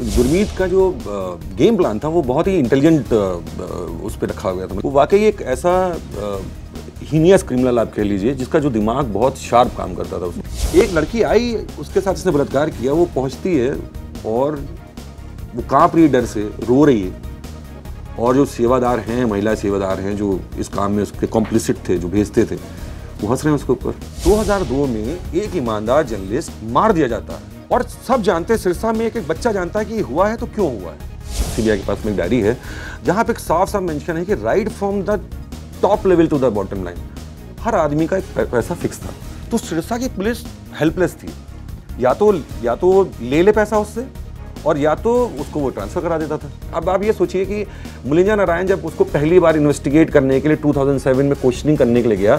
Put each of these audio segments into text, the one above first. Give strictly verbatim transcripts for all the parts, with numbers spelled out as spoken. गुरमीत का जो game plan था वो बहुत ही इंटेलिजेंट उस पर रखा गया था। वो वाकई एक ऐसा हीनियस क्रिमिनल आप कह लीजिए जिसका जो दिमाग बहुत शार्प काम करता था। उसमें एक लड़की आई, उसके साथ इसने बलात्कार किया, वो पहुंचती है और वो कांप रही डर से, रो रही है, और जो सेवादार हैं, महिला सेवादार हैं जो इस काम में उसके कॉम्प्लिसिट थे, जो भेजते थे, वो हंस रहे हैं उसके ऊपर। दो हज़ार दो में एक ईमानदार जर्नलिस्ट मार दिया जाता है और सब जानते हैं, सिरसा में एक एक बच्चा जानता है कि ये हुआ है तो क्यों हुआ है। सीबीआई के पास में एक डायरी है जहाँ पे एक साफ साफ मेंशन है कि right from the top level to the bottom line हर आदमी का एक पैसा फिक्स था। तो सिरसा की पुलिस हेल्पलेस थी, या तो या तो ले ले पैसा उससे और या तो उसको वो ट्रांसफ़र करा देता था। अब आप ये सोचिए कि मुलिंजा नारायण जब उसको पहली बार इन्वेस्टिगेट करने के लिए दो हज़ार सात में क्वेश्चनिंग करने के लिए गया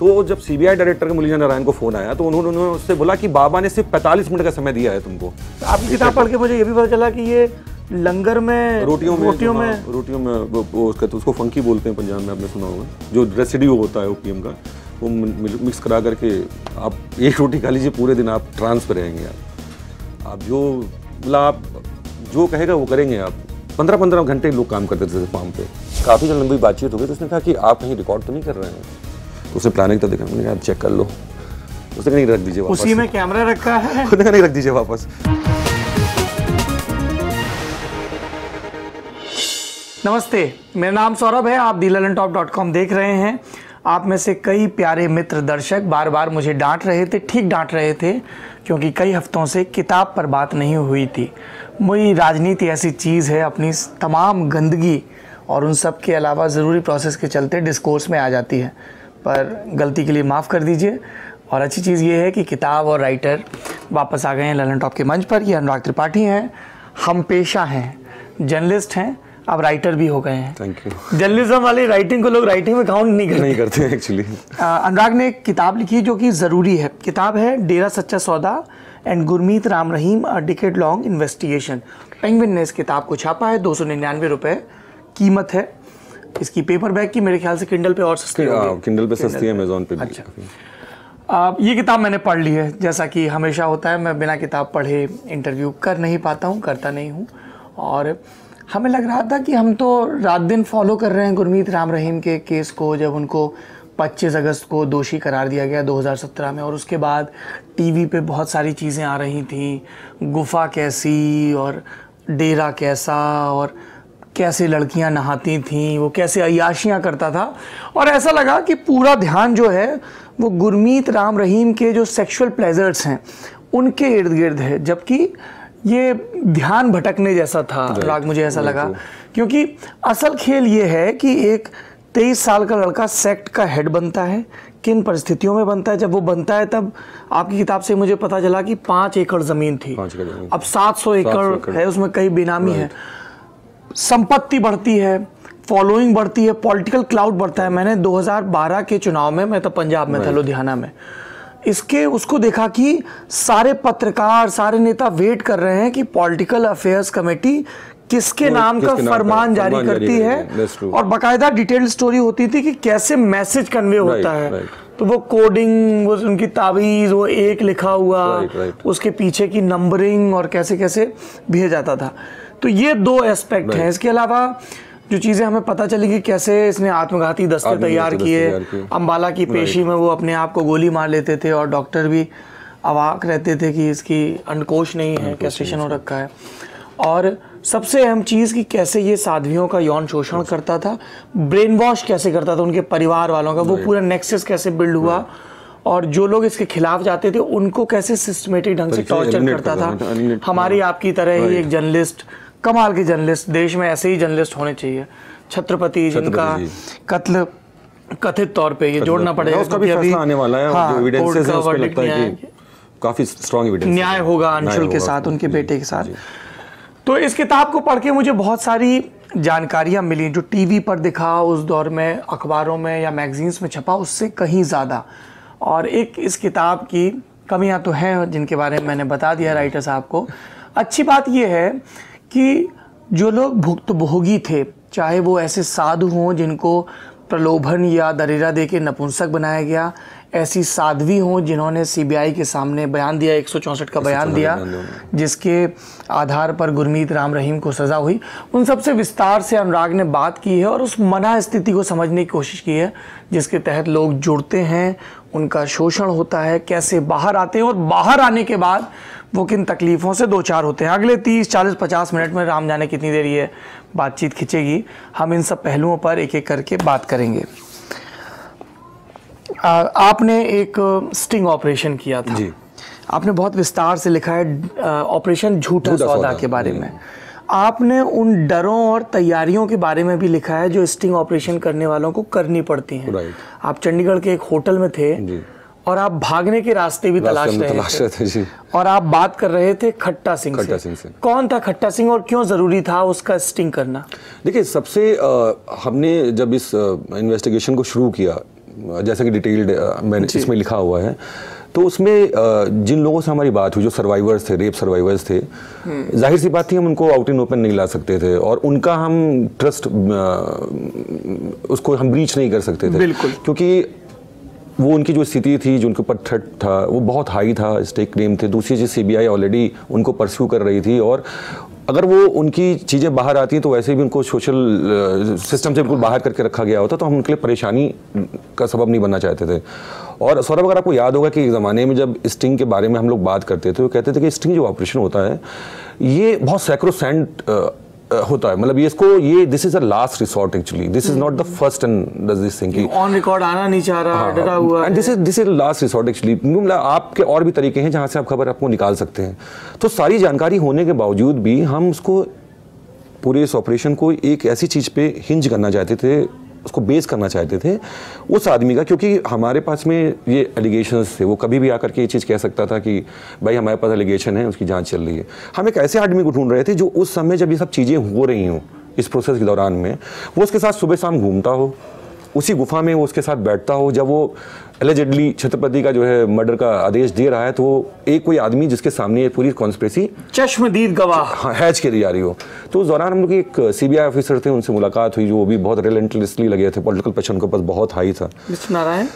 तो जब सीबीआई डायरेक्टर का मुलिंजा नारायण को फ़ोन आया तो उन्होंने उन्होंने उससे बोला कि बाबा ने सिर्फ पैंतालीस मिनट का समय दिया है तुमको। आपकी किताब पढ़ के मुझे ये भी पता चला कि ये लंगर में रोटियों में रोटियों में रोटियों में वो उसका तो उसको फंकी बोलते हैं पंजाब में, आपने सुना होगा, जो रेसिड्यू होता है ओपीएम का, वो मिक्स करा करके आप एक रोटी खा लीजिए, पूरे दिन आप ट्रांस पर रहेंगे। आप जो आप जो कहेगा वो करेंगे। आप पंद्रह पंद्रह घंटे लोग काम करते थे फार्म पे। काफ़ी जब लंबी बातचीत हो गई तो उसने कहा कि आप कहीं रिकॉर्ड तो नहीं कर रहे हैं। तो उसने प्लानिंग तो देखा, मैंने कहा आप चेक कर लो। उसने नहीं रख दीजिए वापस, उसी में कैमरा रखा है, उसने कहा नहीं रख दीजिए वापस। नमस्ते, मेरा नाम सौरभ है, आप the Lallantop dot com देख रहे हैं। आप में से कई प्यारे मित्र दर्शक बार बार मुझे डांट रहे थे, ठीक डांट रहे थे, क्योंकि कई हफ्तों से किताब पर बात नहीं हुई थी। मेरी राजनीति ऐसी चीज़ है, अपनी तमाम गंदगी और उन सब के अलावा ज़रूरी प्रोसेस के चलते डिस्कोर्स में आ जाती है, पर गलती के लिए माफ़ कर दीजिए। और अच्छी चीज़ ये है कि किताब और राइटर वापस आ गए हैं ललन टॉप के मंच पर। ये अनुराग त्रिपाठी हैं, हम पेशा हैं, जर्नलिस्ट हैं, आप राइटर भी हो गए हैं। Thank you. जर्नलिज्म वाले राइटिंग को लोग राइटिंग में काउंट नहीं करते नहीं करते हैं एक्चुअली। अनुराग ने एक किताब लिखी जो कि ज़रूरी है। किताब है डेरा सच्चा Sauda and Gurmeet Ram Rahim a decade long investigation. Penguin ने इस किताब को छापा है, दो सौ निन्यानवे रुपये कीमत है इसकी पेपर बैग की। मेरे ख्याल से किंडल पे और सस्ती है, किंडल पे सस्ती है, अमेजोन पे। अच्छा, ये किताब मैंने पढ़ ली है। जैसा कि हमेशा होता है, मैं बिना किताब पढ़े इंटरव्यू कर नहीं पाता हूँ, करता नहीं हूँ, और हमें लग रहा था कि हम तो रात दिन फॉलो कर रहे हैं गुरमीत राम रहीम के केस को। जब उनको पच्चीस अगस्त को दोषी करार दिया गया दो हज़ार सत्रह में, और उसके बाद टीवी पे बहुत सारी चीज़ें आ रही थीं, गुफा कैसी और डेरा कैसा और कैसे लड़कियां नहाती थीं, वो कैसे अय्याशियां करता था, और ऐसा लगा कि पूरा ध्यान जो है वो गुरमीत राम रहीम के जो सेक्शुअल प्लेजर्स हैं उनके इर्द गिर्द है, जबकि ये ध्यान भटकने जैसा था। राग मुझे ऐसा लगा, क्योंकि असल खेल ये है कि एक तेईस साल का लड़का सेक्ट का हेड बनता है, किन परिस्थितियों में बनता है। जब वो बनता है तब आपकी किताब से मुझे पता चला कि पाँच एकड़ ज़मीन थी, अब सात सौ एकड़ है, उसमें कई बेनामी है, संपत्ति बढ़ती है, फॉलोइंग बढ़ती है, पॉलिटिकल क्लाउड बढ़ता है। मैंने दो हज़ार बारह के चुनाव में, मैं तो पंजाब में था, लुधियाना में, इसके उसको देखा कि सारे पत्रकार, सारे नेता वेट कर रहे हैं कि पॉलिटिकल अफेयर्स कमेटी किसके नाम का फरमान जारी करती है, और बाकायदा डिटेल्ड स्टोरी होती थी कि कैसे मैसेज कन्वे होता है। तो वो कोडिंग, वो उनकी तावीज़, वो एक लिखा हुआ, उसके पीछे की नंबरिंग, और कैसे कैसे भेजा जाता था। तो ये दो एस्पेक्ट हैं। इसके अलावा जो चीज़ें हमें पता चली कि कैसे इसने आत्मघाती दस्ते तैयार किए, अम्बाला की पेशी में वो अपने आप को गोली मार लेते थे, और डॉक्टर भी अवाक रहते थे कि इसकी अंडकोश नहीं है, कैस्ट्रेशन हो रखा है, और सबसे अहम चीज़ कि कैसे ये साध्वियों का यौन शोषण करता था, ब्रेन वॉश कैसे करता था उनके परिवार वालों का, वो पूरा नेक्सस कैसे बिल्ड हुआ, और जो लोग इसके खिलाफ जाते थे उनको कैसे सिस्टमेटिक ढंग से टॉर्चर करता था। हमारी आपकी तरह ही एक जर्नलिस्ट, कमाल के जर्नलिस्ट, देश में ऐसे ही जर्नलिस्ट होने चाहिए। छत्रपति जिनका कत्ल कथित तौर पे, ये जोड़ना पड़ेगा, उसका भी फैसला आने वाला है, जो एविडेंसेस हैं उसपे लगता है कि काफी स्ट्रांग एविडेंस, न्याय होगा अंशुल के साथ, उनके बेटे के साथ। तो इस किताब को पढ़ के मुझे बहुत सारी जानकारियाँ मिली जो टीवी पर दिखा, उस दौर में अखबारों में या मैगजीन्स में छपा, उससे कहीं ज़्यादा। और एक इस किताब की कमियाँ तो हैं जिनके बारे में मैंने बता दिया राइटर साहब को। अच्छी बात यह है कि जो लोग भुक्तभोगी थे, चाहे वो ऐसे साधु हों जिनको प्रलोभन या दरेरा देके नपुंसक बनाया गया, ऐसी साध्वी हों जिन्होंने सीबीआई के सामने बयान दिया, एक सौ चौंसठ का बयान दिया, जिसके आधार पर गुरमीत राम रहीम को सज़ा हुई। उन सबसे विस्तार से अनुराग ने बात की है और उस मना स्थिति को समझने की कोशिश की है जिसके तहत लोग जुड़ते हैं, उनका शोषण होता है, कैसे बाहर आते हैं और बाहर आने के बाद वो किन तकलीफ़ों से दो चार होते हैं। अगले तीस चालीस पचास मिनट में राम जाने कितनी देर ये बातचीत खिंचेगी, हम इन सब पहलुओं पर एक एक करके बात करेंगे। आ, आपने एक स्टिंग ऑपरेशन किया था जी। आपने बहुत विस्तार से लिखा है ऑपरेशन झूठा सौदा के बारे में। आपने उन डरों और तैयारियों के बारे में भी लिखा है जो स्टिंग ऑपरेशन करने वालों को करनी पड़ती हैं। आप चंडीगढ़ के एक होटल में थे और आप भागने के रास्ते भी तलाश रहे, तलाश रहे थे, थे और आप बात कर रहे थे खट्टा सिंह खट्टा सिंह से। कौन था खट्टा सिंह और क्यों ज़रूरी था उसका स्टिंग करना? देखिए, सबसे आ, हमने जब इस इन्वेस्टिगेशन को शुरू किया, जैसा कि डिटेल्ड मैंने इसमें लिखा हुआ है, तो उसमें जिन लोगों से हमारी बात हुई जो सर्वाइवर्स थे, रेप सर्वाइवर्स थे, जाहिर सी बात थी हम उनको आउट इन ओपन नहीं ला सकते थे और उनका हम ट्रस्ट उसको हम ब्रीच नहीं कर सकते थे, क्योंकि वो उनकी जो स्थिति थी, जो उनके ऊपर थ्रेट था, वो बहुत हाई था, स्टेक नेम थे। दूसरी चीज़, सीबीआई ऑलरेडी उनको परस्यू कर रही थी और अगर वो उनकी चीज़ें बाहर आती तो वैसे भी उनको सोशल सिस्टम से बिल्कुल बाहर करके रखा गया होता, तो हम उनके लिए परेशानी का सबब नहीं बनना चाहते थे। और सौरभ, अगर आपको याद होगा कि एक ज़माने में जब स्टिंग के बारे में हम लोग बात करते थे, वो कहते थे कि स्टिंग जो ऑपरेशन होता है ये बहुत सैक्रोसेंट होता है, मतलब ये इसको ये this is a last resort, actually this is not the first and this thing on record आना नहीं चाह रहा, डरा हुआ and this is this is last resort actually. आपके और भी तरीके हैं जहाँ से आप खबर आपको निकाल सकते हैं। तो सारी जानकारी होने के बावजूद भी हम उसको पूरे इस ऑपरेशन को एक ऐसी चीज़ पे हिंज करना चाहते थे, उसको बेस करना चाहते थे उस आदमी का, क्योंकि हमारे पास में ये एलिगेशंस थे। वो कभी भी आकर के ये चीज़ कह सकता था कि भाई हमारे पास एलिगेशन है, उसकी जांच चल रही है। हम एक ऐसे आदमी को ढूंढ रहे थे जो उस समय जब ये सब चीज़ें हो रही हों, इस प्रोसेस के दौरान में वो उसके साथ सुबह शाम घूमता हो, उसी गुफा में वो उसके साथ बैठता हो। जब वो एलिजिडली छत्रपति का जो है मर्डर का आदेश दे रहा है, तो वो एक कोई आदमी जिसके सामने ये पूरी कॉन्स्पिरेसी चश्मदीद गवाह हाँ हैज के दी जा रही हो। तो उस दौरान हम लोग एक सीबीआई ऑफिसर थे, उनसे मुलाकात हुई, जो भी बहुत रिलेंटलेसली लगे थे, पॉलिटिकल प्रेशर उनके पास बहुत हाई था। मिस्टर नारायण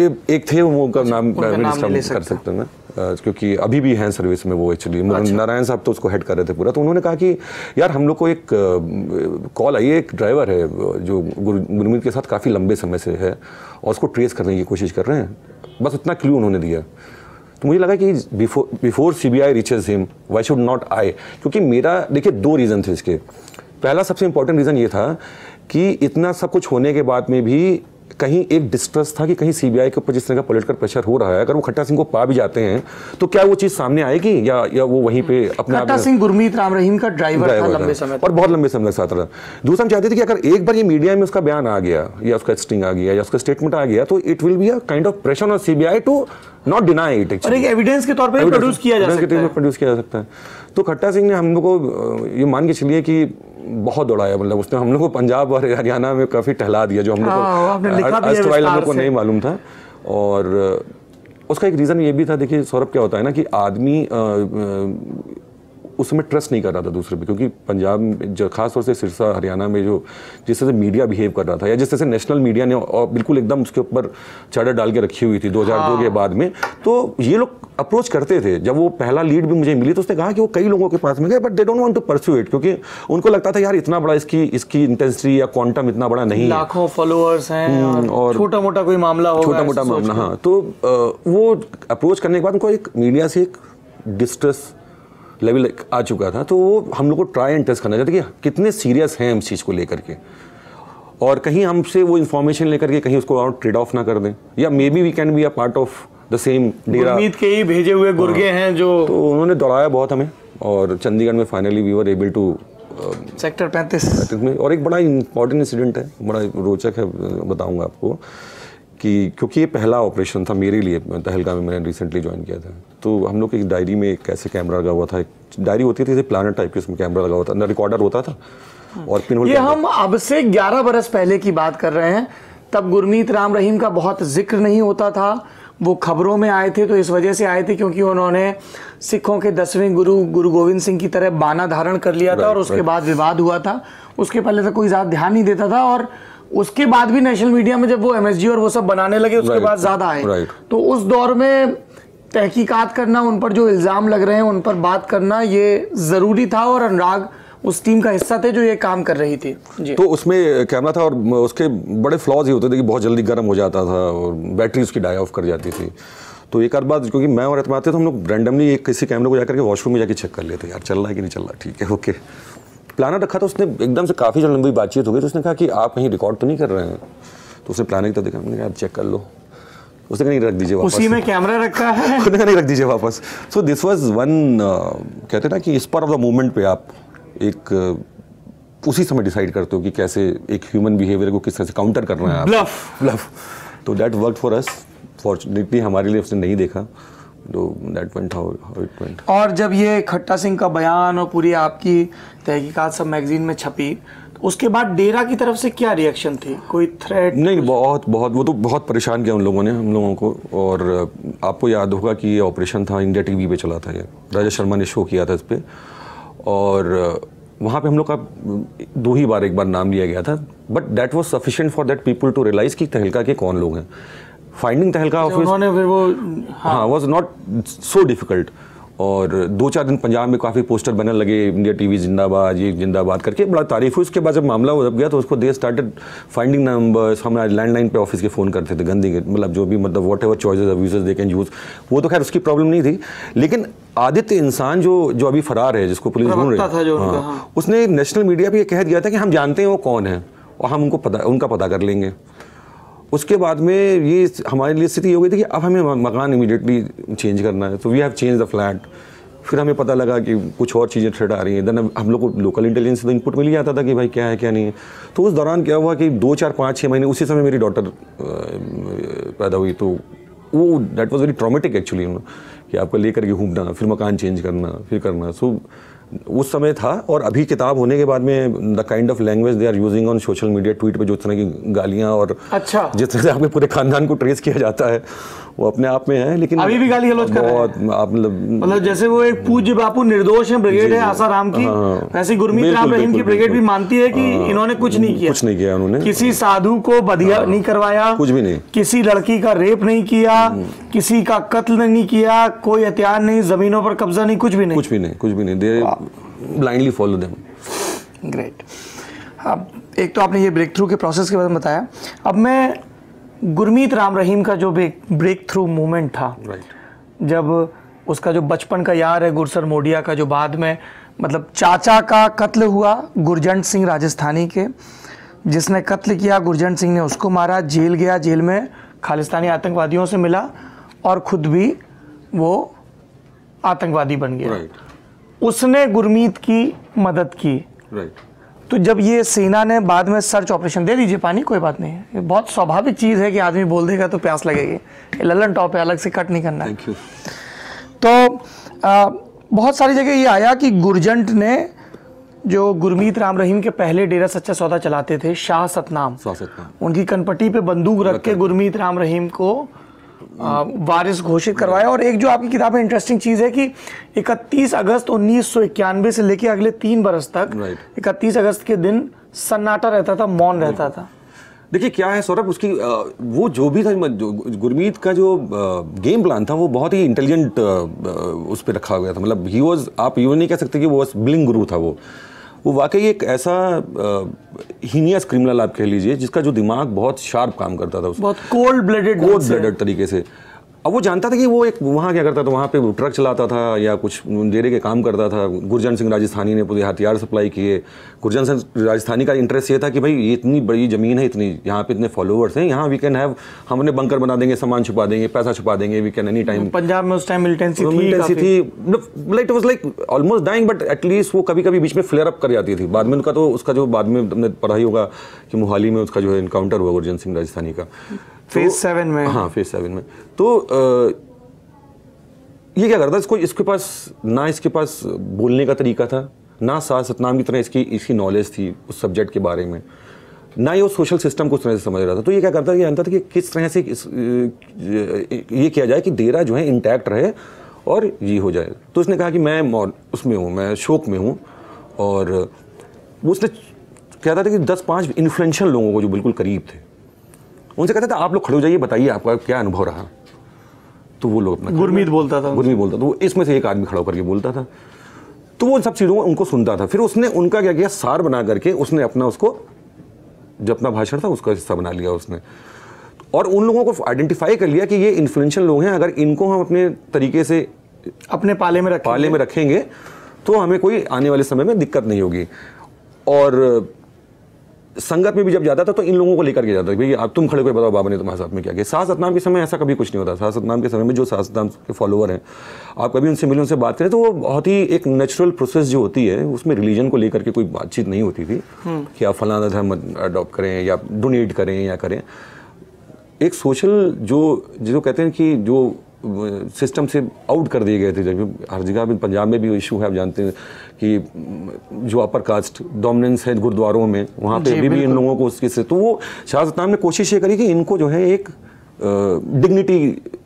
ये एक थे, वो उनका नाम कर सकता हूँ मैं, क्योंकि अभी भी हैं सर्विस में वो एक्चुअली। नारायण साहब तो उसको हेड कर रहे थे पूरा। तो उन्होंने कहा कि यार हम लोग को एक कॉल आई है, एक ड्राइवर है जो गुरमीत के साथ काफ़ी लंबे समय से है और उसको ट्रेस करने की कोशिश कर रहे हैं, बस उतना क्लू उन्होंने दिया। तो मुझे लगा कि before before CBI reaches him why should not I, क्योंकि मेरा देखिए दो रीज़न थे इसके। पहला सबसे इंपॉर्टेंट रीज़न ये था कि इतना सब कुछ होने के बाद में भी कहीं एक डिस्ट्रस्ट था कि कहीं सीबीआई के ऊपर जिस तरह का पॉलिटिकल प्रेशर हो रहा है, अगर वो खट्टा सिंह को पा भी जाते हैं तो क्या वो चीज़ सामने आएगी या या वो वहीं पे अपना खट्टा सिंह गुरमीत राम रहीम का ड्राइवर था लंबे समय और बहुत लंबे समय तक साथ रहा। दूसरा हम चाहते थे कि अगर एक बार ये मीडिया में उसका बयान आ गया या उसका स्टिंग आ गया या उसका स्टेटमेंट आ गया तो it will be a kind of pressure on CBI to not deny it, और एक एविडेंस के तौर पर प्रोड्यूस किया जा सकता है। तो खट्टा सिंह ने हम लोग को ये मान के चलिए कि बहुत दौड़ाया, मतलब उसने हम लोग को पंजाब और हरियाणा में काफ़ी टहला दिया जो हम लोग को नहीं मालूम था। और उसका एक रीज़न ये भी था, देखिए सौरभ, क्या होता है ना कि आदमी उसमें ट्रस्ट नहीं कर रहा था दूसरे पे, क्योंकि पंजाब में खासतौर से सिरसा हरियाणा में जो जिस तरह से मीडिया बिहेव कर रहा था या जिस तरह से नेशनल मीडिया ने और बिल्कुल एकदम उसके ऊपर चादर डाल के रखी हुई थी दो हज़ार दो के बाद में, तो ये लोग अप्रोच करते थे। जब वो पहला लीड भी मुझे मिली तो उसने कहा कि वो कई लोगों के पास में गए but they don't want to pursue it, क्योंकि उनको लगता था यार इतना बड़ा इसकी इसकी इंटेंसिटी या क्वांटम इतना बड़ा नहीं है, लाखों फॉलोअर्स हैं और छोटा मोटा कोई मामला होगा, छोटा मोटा मामला। हाँ, तो वो अप्रोच करने के बाद उनको एक मीडिया से एक डिस्ट्रेस लेवल आ चुका था। तो वो हम लोग को ट्राई एंड टेस्ट करना चाहते कि कितने सीरियस हैं हम इस चीज़ को लेकर के और कहीं हमसे वो इन्फॉर्मेशन लेकर के कहीं उसको आउट ट्रेड ऑफ ना कर दें, या maybe we can be a part of the same Dera. उम्मीद के ही भेजे हुए गुर्गे हैं जो, तो उन्होंने दौड़ाया बहुत हमें और चंडीगढ़ में finally we were able to sector पैंतीस में। और एक बड़ा इंपॉर्टेंट इंसिडेंट है, बड़ा रोचक है, बताऊँगा आपको, कि क्योंकि ये पहला ऑपरेशन था मेरे लिए, तहलका में मैंने रिसेंटली ज्वाइन किया था। तो हम लोग एक डायरी में एक ऐसे कैमरा लगा हुआ था, एक डायरी होती थी जैसे प्लानर टाइप के, उसमें कैमरा लगा हुआ था, अंदर रिकॉर्डर होता था और पिन होल्डर। ये हम अब से ग्यारह बरस पहले की बात कर रहे हैं, तब गुरमीत राम रहीम का बहुत जिक्र नहीं होता था। वो खबरों में आए थे तो इस वजह से आए थे क्योंकि उन्होंने सिखों के दसवें गुरु गुरु गोविंद सिंह की तरह बाना धारण कर लिया था और उसके बाद विवाद हुआ था। उसके पहले तक कोई ज़्यादा ध्यान नहीं देता था और उसके बाद भी नेशनल मीडिया में जब वो एमएसजी और वो सब बनाने लगे उसके बाद ज्यादा आए, तो उस दौर में तहकीकात करना, उन पर जो इल्ज़ाम लग रहे हैं उन पर बात करना ये ज़रूरी था, और अनुराग उस टीम का हिस्सा थे जो ये काम कर रही थी जी। तो उसमें कैमरा था और उसके बड़े फ्लॉज ही होते थे कि बहुत जल्दी गर्म हो जाता था और बैटरी उसकी डाई ऑफ कर जाती थी। तो एक आध बात, क्योंकि मैं और एतमाद थे, तो हम लोग रैंडमली एक किसी कैमरे को जाकर के वॉशरूम में जाके चेक कर लेते, यार चल रहा है कि नहीं चल रहा, ठीक है ओके। प्लानर रखा था उसने, एकदम से काफ़ी लंबी बातचीत हो गई, तो उसने कहा कि आप कहीं रिकॉर्ड तो नहीं कर रहे हैं, तो उसने प्लानर की तो देखा, मैंने कहा चेक कर लो, उसने नहीं रख दीजिए वापस, उसी में कैमरा रखा है, उसने नहीं रख दीजिए वापस। सो दिस वाज वन, कहते ना कि इस पर ऑफ द मोमेंट पे आप एक uh, उसी समय डिसाइड करते हो कि कैसे एक ह्यूमन बिहेवियर को किस तरह से काउंटर करना है, ब्लफ ब्लफ। तो that work for us, fortunately हमारे लिए उसने नहीं देखा, तो that went how it went. और जब ये खट्टा सिंह का बयान और पूरी आपकी तहकीकात सब मैगजीन में छपी, उसके बाद डेरा की तरफ से क्या रिएक्शन थी, कोई थ्रेट? नहीं, बहुत बहुत वो तो बहुत परेशान किया उन लोगों ने हम लोगों को। और आपको याद होगा कि ये ऑपरेशन था, इंडिया टीवी पे चला था, ये राजा शर्मा ने शो किया था इस पर, और वहाँ पे हम लोग का दो ही बार एक बार नाम लिया गया था, but that was sufficient for that people to realise कि तहलका के कौन लोग हैं। फाइंडिंग तहलका ऑफिस हाँ वॉज नॉट सो डिफ़िकल्ट। और दो चार दिन पंजाब में काफ़ी पोस्टर बनने लगे, इंडिया टीवी जिंदाबाद, ये जिंदाबाद करके बड़ा तारीफ हुई। उसके बाद जब मामला हो गया तो उसको दे स्टार्टेड फाइंडिंग नंबर्स, हम लैंडलाइन पे ऑफिस के फ़ोन करते थे, गंदी मतलब जो भी मतलब whatever choices abuses they can use, वो तो खैर उसकी प्रॉब्लम नहीं थी। लेकिन आदित्य इंसान जो जो अभी फरार है, जिसको पुलिस ढूंढ रही है, हाँ, उसने नेशनल मीडिया पर यह कह दिया था कि हम जानते हैं वो कौन है और हम उनको पता उनका पता कर लेंगे। उसके बाद में ये हमारे लिए स्थिति हो गई थी कि अब हमें मकान इमीडिएटली चेंज करना है, तो we have change the flat. फिर हमें पता लगा कि कुछ और चीज़ें थ्रेड आ रही हैं, देन हम लोग को लोकल इंटेलिजेंस से तो इनपुट मिल ही जाता था कि भाई क्या है क्या नहीं है। तो उस दौरान क्या हुआ कि दो चार पाँच छः महीने उसी समय मेरी डॉटर पैदा हुई, तो वो that was very traumatic actually, कि आपको लेकर के घूमना, फिर मकान चेंज करना, फिर करना। सो उस समय था। और अभी किताब होने के बाद में the kind of language they are using on social media, tweet पे जो तरह की गालियाँ और अच्छा जिस तरह से आपके पूरे खानदान को ट्रेस किया जाता है, वो अपने आप में है। लेकिन अभी भी गाली गलौज कर रहे हैं बहुत, आप मतलब जैसे वो एक पूज्य बापू निर्दोष है, ब्रिगेड है आसाराम की, वैसे गुरमीत राम रहीम की ब्रिगेड भी मानती है कि इन्होंने कुछ नहीं किया, कुछ नहीं किया उन्होंने, किसी साधु को बधिया नहीं करवाया, कुछ भी नहीं, किसी लड़की का रेप नहीं किया, किसी का कत्ल नहीं किया, कोई हथियार नहीं, जमीनों पर कब्जा नहीं, कुछ भी नहीं, कुछ भी नहीं, कुछ भी नहीं, they blindly follow them. Great. अब एक तो आपने ये ब्रेक थ्रू के प्रोसेस के बारे में बताया, अब मैं गुरमीत राम रहीम का जो ब्रेक थ्रू मोमेंट था, right. जब उसका जो बचपन का यार है गुरसर मोडिया का, जो बाद में मतलब चाचा का कत्ल हुआ, गुरजंट सिंह राजस्थानी के, जिसने कत्ल किया, गुरजंट सिंह ने उसको मारा, जेल गया, जेल में खालिस्तानी आतंकवादियों से मिला और ख़ुद भी वो आतंकवादी बन गया, right. उसने गुरमीत की मदद की, right. तो जब ये सेना ने बाद में सर्च ऑपरेशन, दे दीजिए पानी कोई बात नहीं है, ये बहुत स्वाभाविक चीज़ है कि आदमी बोल देगा तो प्यास लगेगी, ललन टॉप पे अलग से कट नहीं करना है। तो आ, बहुत सारी जगह ये आया कि गुरजंट ने, जो गुरमीत राम रहीम के पहले डेरा सच्चा सौदा चलाते थे शाह सतनाम, उनकी कनपट्टी पे बंदूक रख के गुरमीत राम रहीम को वारिस घोषित करवाया। और एक जो आपकी किताब में इंटरेस्टिंग चीज़ है कि इकतीस अगस्त उन्नीस सौ इक्यानवे से लेके अगले तीन बरस तक, इकतीस अगस्त के दिन सन्नाटा रहता था, मौन रहता था। देखिए क्या है सौरभ, उसकी वो जो भी था, जो गुरमीत का जो गेम प्लान था वो बहुत ही इंटेलिजेंट उस पर रखा गया था। मतलब ही वाज, आप यूँ नहीं कह सकते कि वो वाज ब्लिंग गुरु था, वो वो वाकई एक ऐसा हीनियस क्रिमिनल आप कह लीजिए जिसका जो दिमाग बहुत शार्प काम करता था, बहुत कोल्ड ब्लडेड कोल्ड ब्लडेड तरीके से। अब वो जानता था कि वो एक वहाँ क्या करता था, वहाँ पे ट्रक चलाता था या कुछ डेरे के काम करता था। गुरजन सिंह राजस्थानी ने पूरे हथियार सप्लाई किए। गुरजन सिंह राजस्थानी का इंटरेस्ट ये था कि भाई ये इतनी बड़ी ज़मीन है, इतनी यहाँ पे इतने फॉलोअर्स हैं, यहाँ वी कैन हैव, हम उन्हें बंकर बना देंगे, सामान छुपा देंगे, पैसा छुपा देंगे, we can any time. Punjab में उस टाइम मिलिटेंसी थी, it was like almost dying, but at least वो कभी कभी बीच में फ्लेयर अप कर जाती थी। बाद में उनका तो उसका जो बाद में तुमने पढ़ा ही होगा कि मोहाली में उसका जो है इनकाउंटर हुआ गुरजन सिंह राजस्थानी का, फेज सेवन में। हाँ, फेज सेवन में। तो आ, ये क्या करता, इसको इसके पास ना इसके पास बोलने का तरीका था, ना शाह सतनाम की तरह इसकी इसकी नॉलेज थी उस सब्जेक्ट के बारे में, ना ये वो सोशल सिस्टम को उस तरह से समझ रहा था। तो ये क्या करता था, ये जानता था कि किस तरह से इस, ये किया जाए कि डेरा जो है इंटैक्ट रहे और ये हो जाए। तो उसने कहा कि मैं उसमें हूँ, मैं शोक में हूँ। और उसने कहता था कि दस पाँच इन्फ्लुएंशियल लोगों को जो बिल्कुल करीब थे, उनसे कहता था आप लोग खड़े हो जाइए, बताइए आपका क्या अनुभव रहा। तो वो लोग अपना गुरमीत बोलता था गुरमीत बोलता था वो इसमें से एक आदमी खड़ा होकर के बोलता था, तो वो सब चीज़ों उनको सुनता था। फिर उसने उनका क्या किया, सार बना करके उसने अपना उसको जो अपना भाषण था उसका हिस्सा बना लिया उसने, और उन लोगों को आइडेंटिफाई कर लिया कि ये इन्फ्लुएंशियल लोग हैं, अगर इनको हम अपने तरीके से अपने पाले में रखेंगे पाले में रखेंगे तो हमें कोई आने वाले समय में दिक्कत नहीं होगी। और संगत में भी जब जाता था तो इन लोगों को लेकर के जाता था, भाई आप तुम खड़े होकर बताओ बाबा ने तुम्हारे साथ में क्या किया। साथ सतनाम के समय ऐसा कभी कुछ नहीं होता। साथ सतनाम के समय में जो साथ सतनाम के फॉलोअर हैं, आप कभी उनसे मिले उनसे बात करें तो वो बहुत ही एक नेचुरल प्रोसेस जो होती है, उसमें रिलीजन को लेकर के कोई बातचीत नहीं होती थी कि आप फलाना धर्म अडॉप्ट करें या डोनेट करें या करें। एक सोशल जो जो कहते हैं कि जो सिस्टम से आउट कर दिए गए थे, जब हर जगह भी पंजाब में भी इशू है, आप जानते हैं कि जो अपर कास्ट डोमिनेंस है गुरुद्वारों में, वहाँ पे अभी भी इन लोगों को उसकी से, तो वो शाह सतनाम ने कोशिश ये करी कि इनको जो है एक डिग्निटी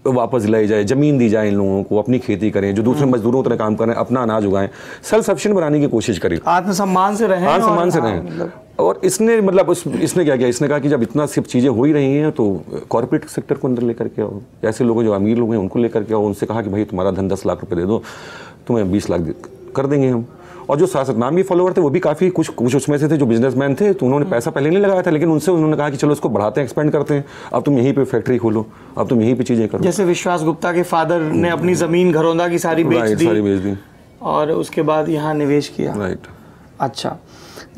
वापस लाई जाए, ज़मीन दी जाए इन लोगों को, अपनी खेती करें, जो दूसरे मजदूरों तरह काम करें, अपना अनाज उगाएं, सेल्फ सफिशिएंट बनाने की कोशिश करें, आत्मसम्मान से रहें आत्मसम्मान से रहें और इसने मतलब उस, इसने क्या किया, इसने कहा कि जब इतना सब चीज़ें हो ही रही हैं तो कॉर्पोरेट सेक्टर को अंदर लेकर के आओ, ऐसे लोग जो अमीर लोग हैं उनको लेकर के आओ, उनसे कहा कि भाई तुम्हारा धन दस लाख रुपये दे दो, तुम्हें बीस लाख कर देंगे हम। और जो साथ सतनाम के फॉलोअर थे वो भी काफ़ी कुछ कुछ उसमें से थे जो बिजनेसमैन थे, तो उन्होंने पैसा पहले नहीं लगाया था, लेकिन उनसे उन्होंने कहा कि चलो इसको बढ़ाते हैं, एक्सपेंड करते हैं, अब तुम यहीं पे फैक्ट्री खोलो, अब तुम यहीं पे चीज़ें करो। जैसे विश्वास गुप्ता के फादर ने अपनी ज़मीन घरौंदा की सारी बेच दी सारी बेच दी और उसके बाद यहाँ निवेश किया। राइट। अच्छा,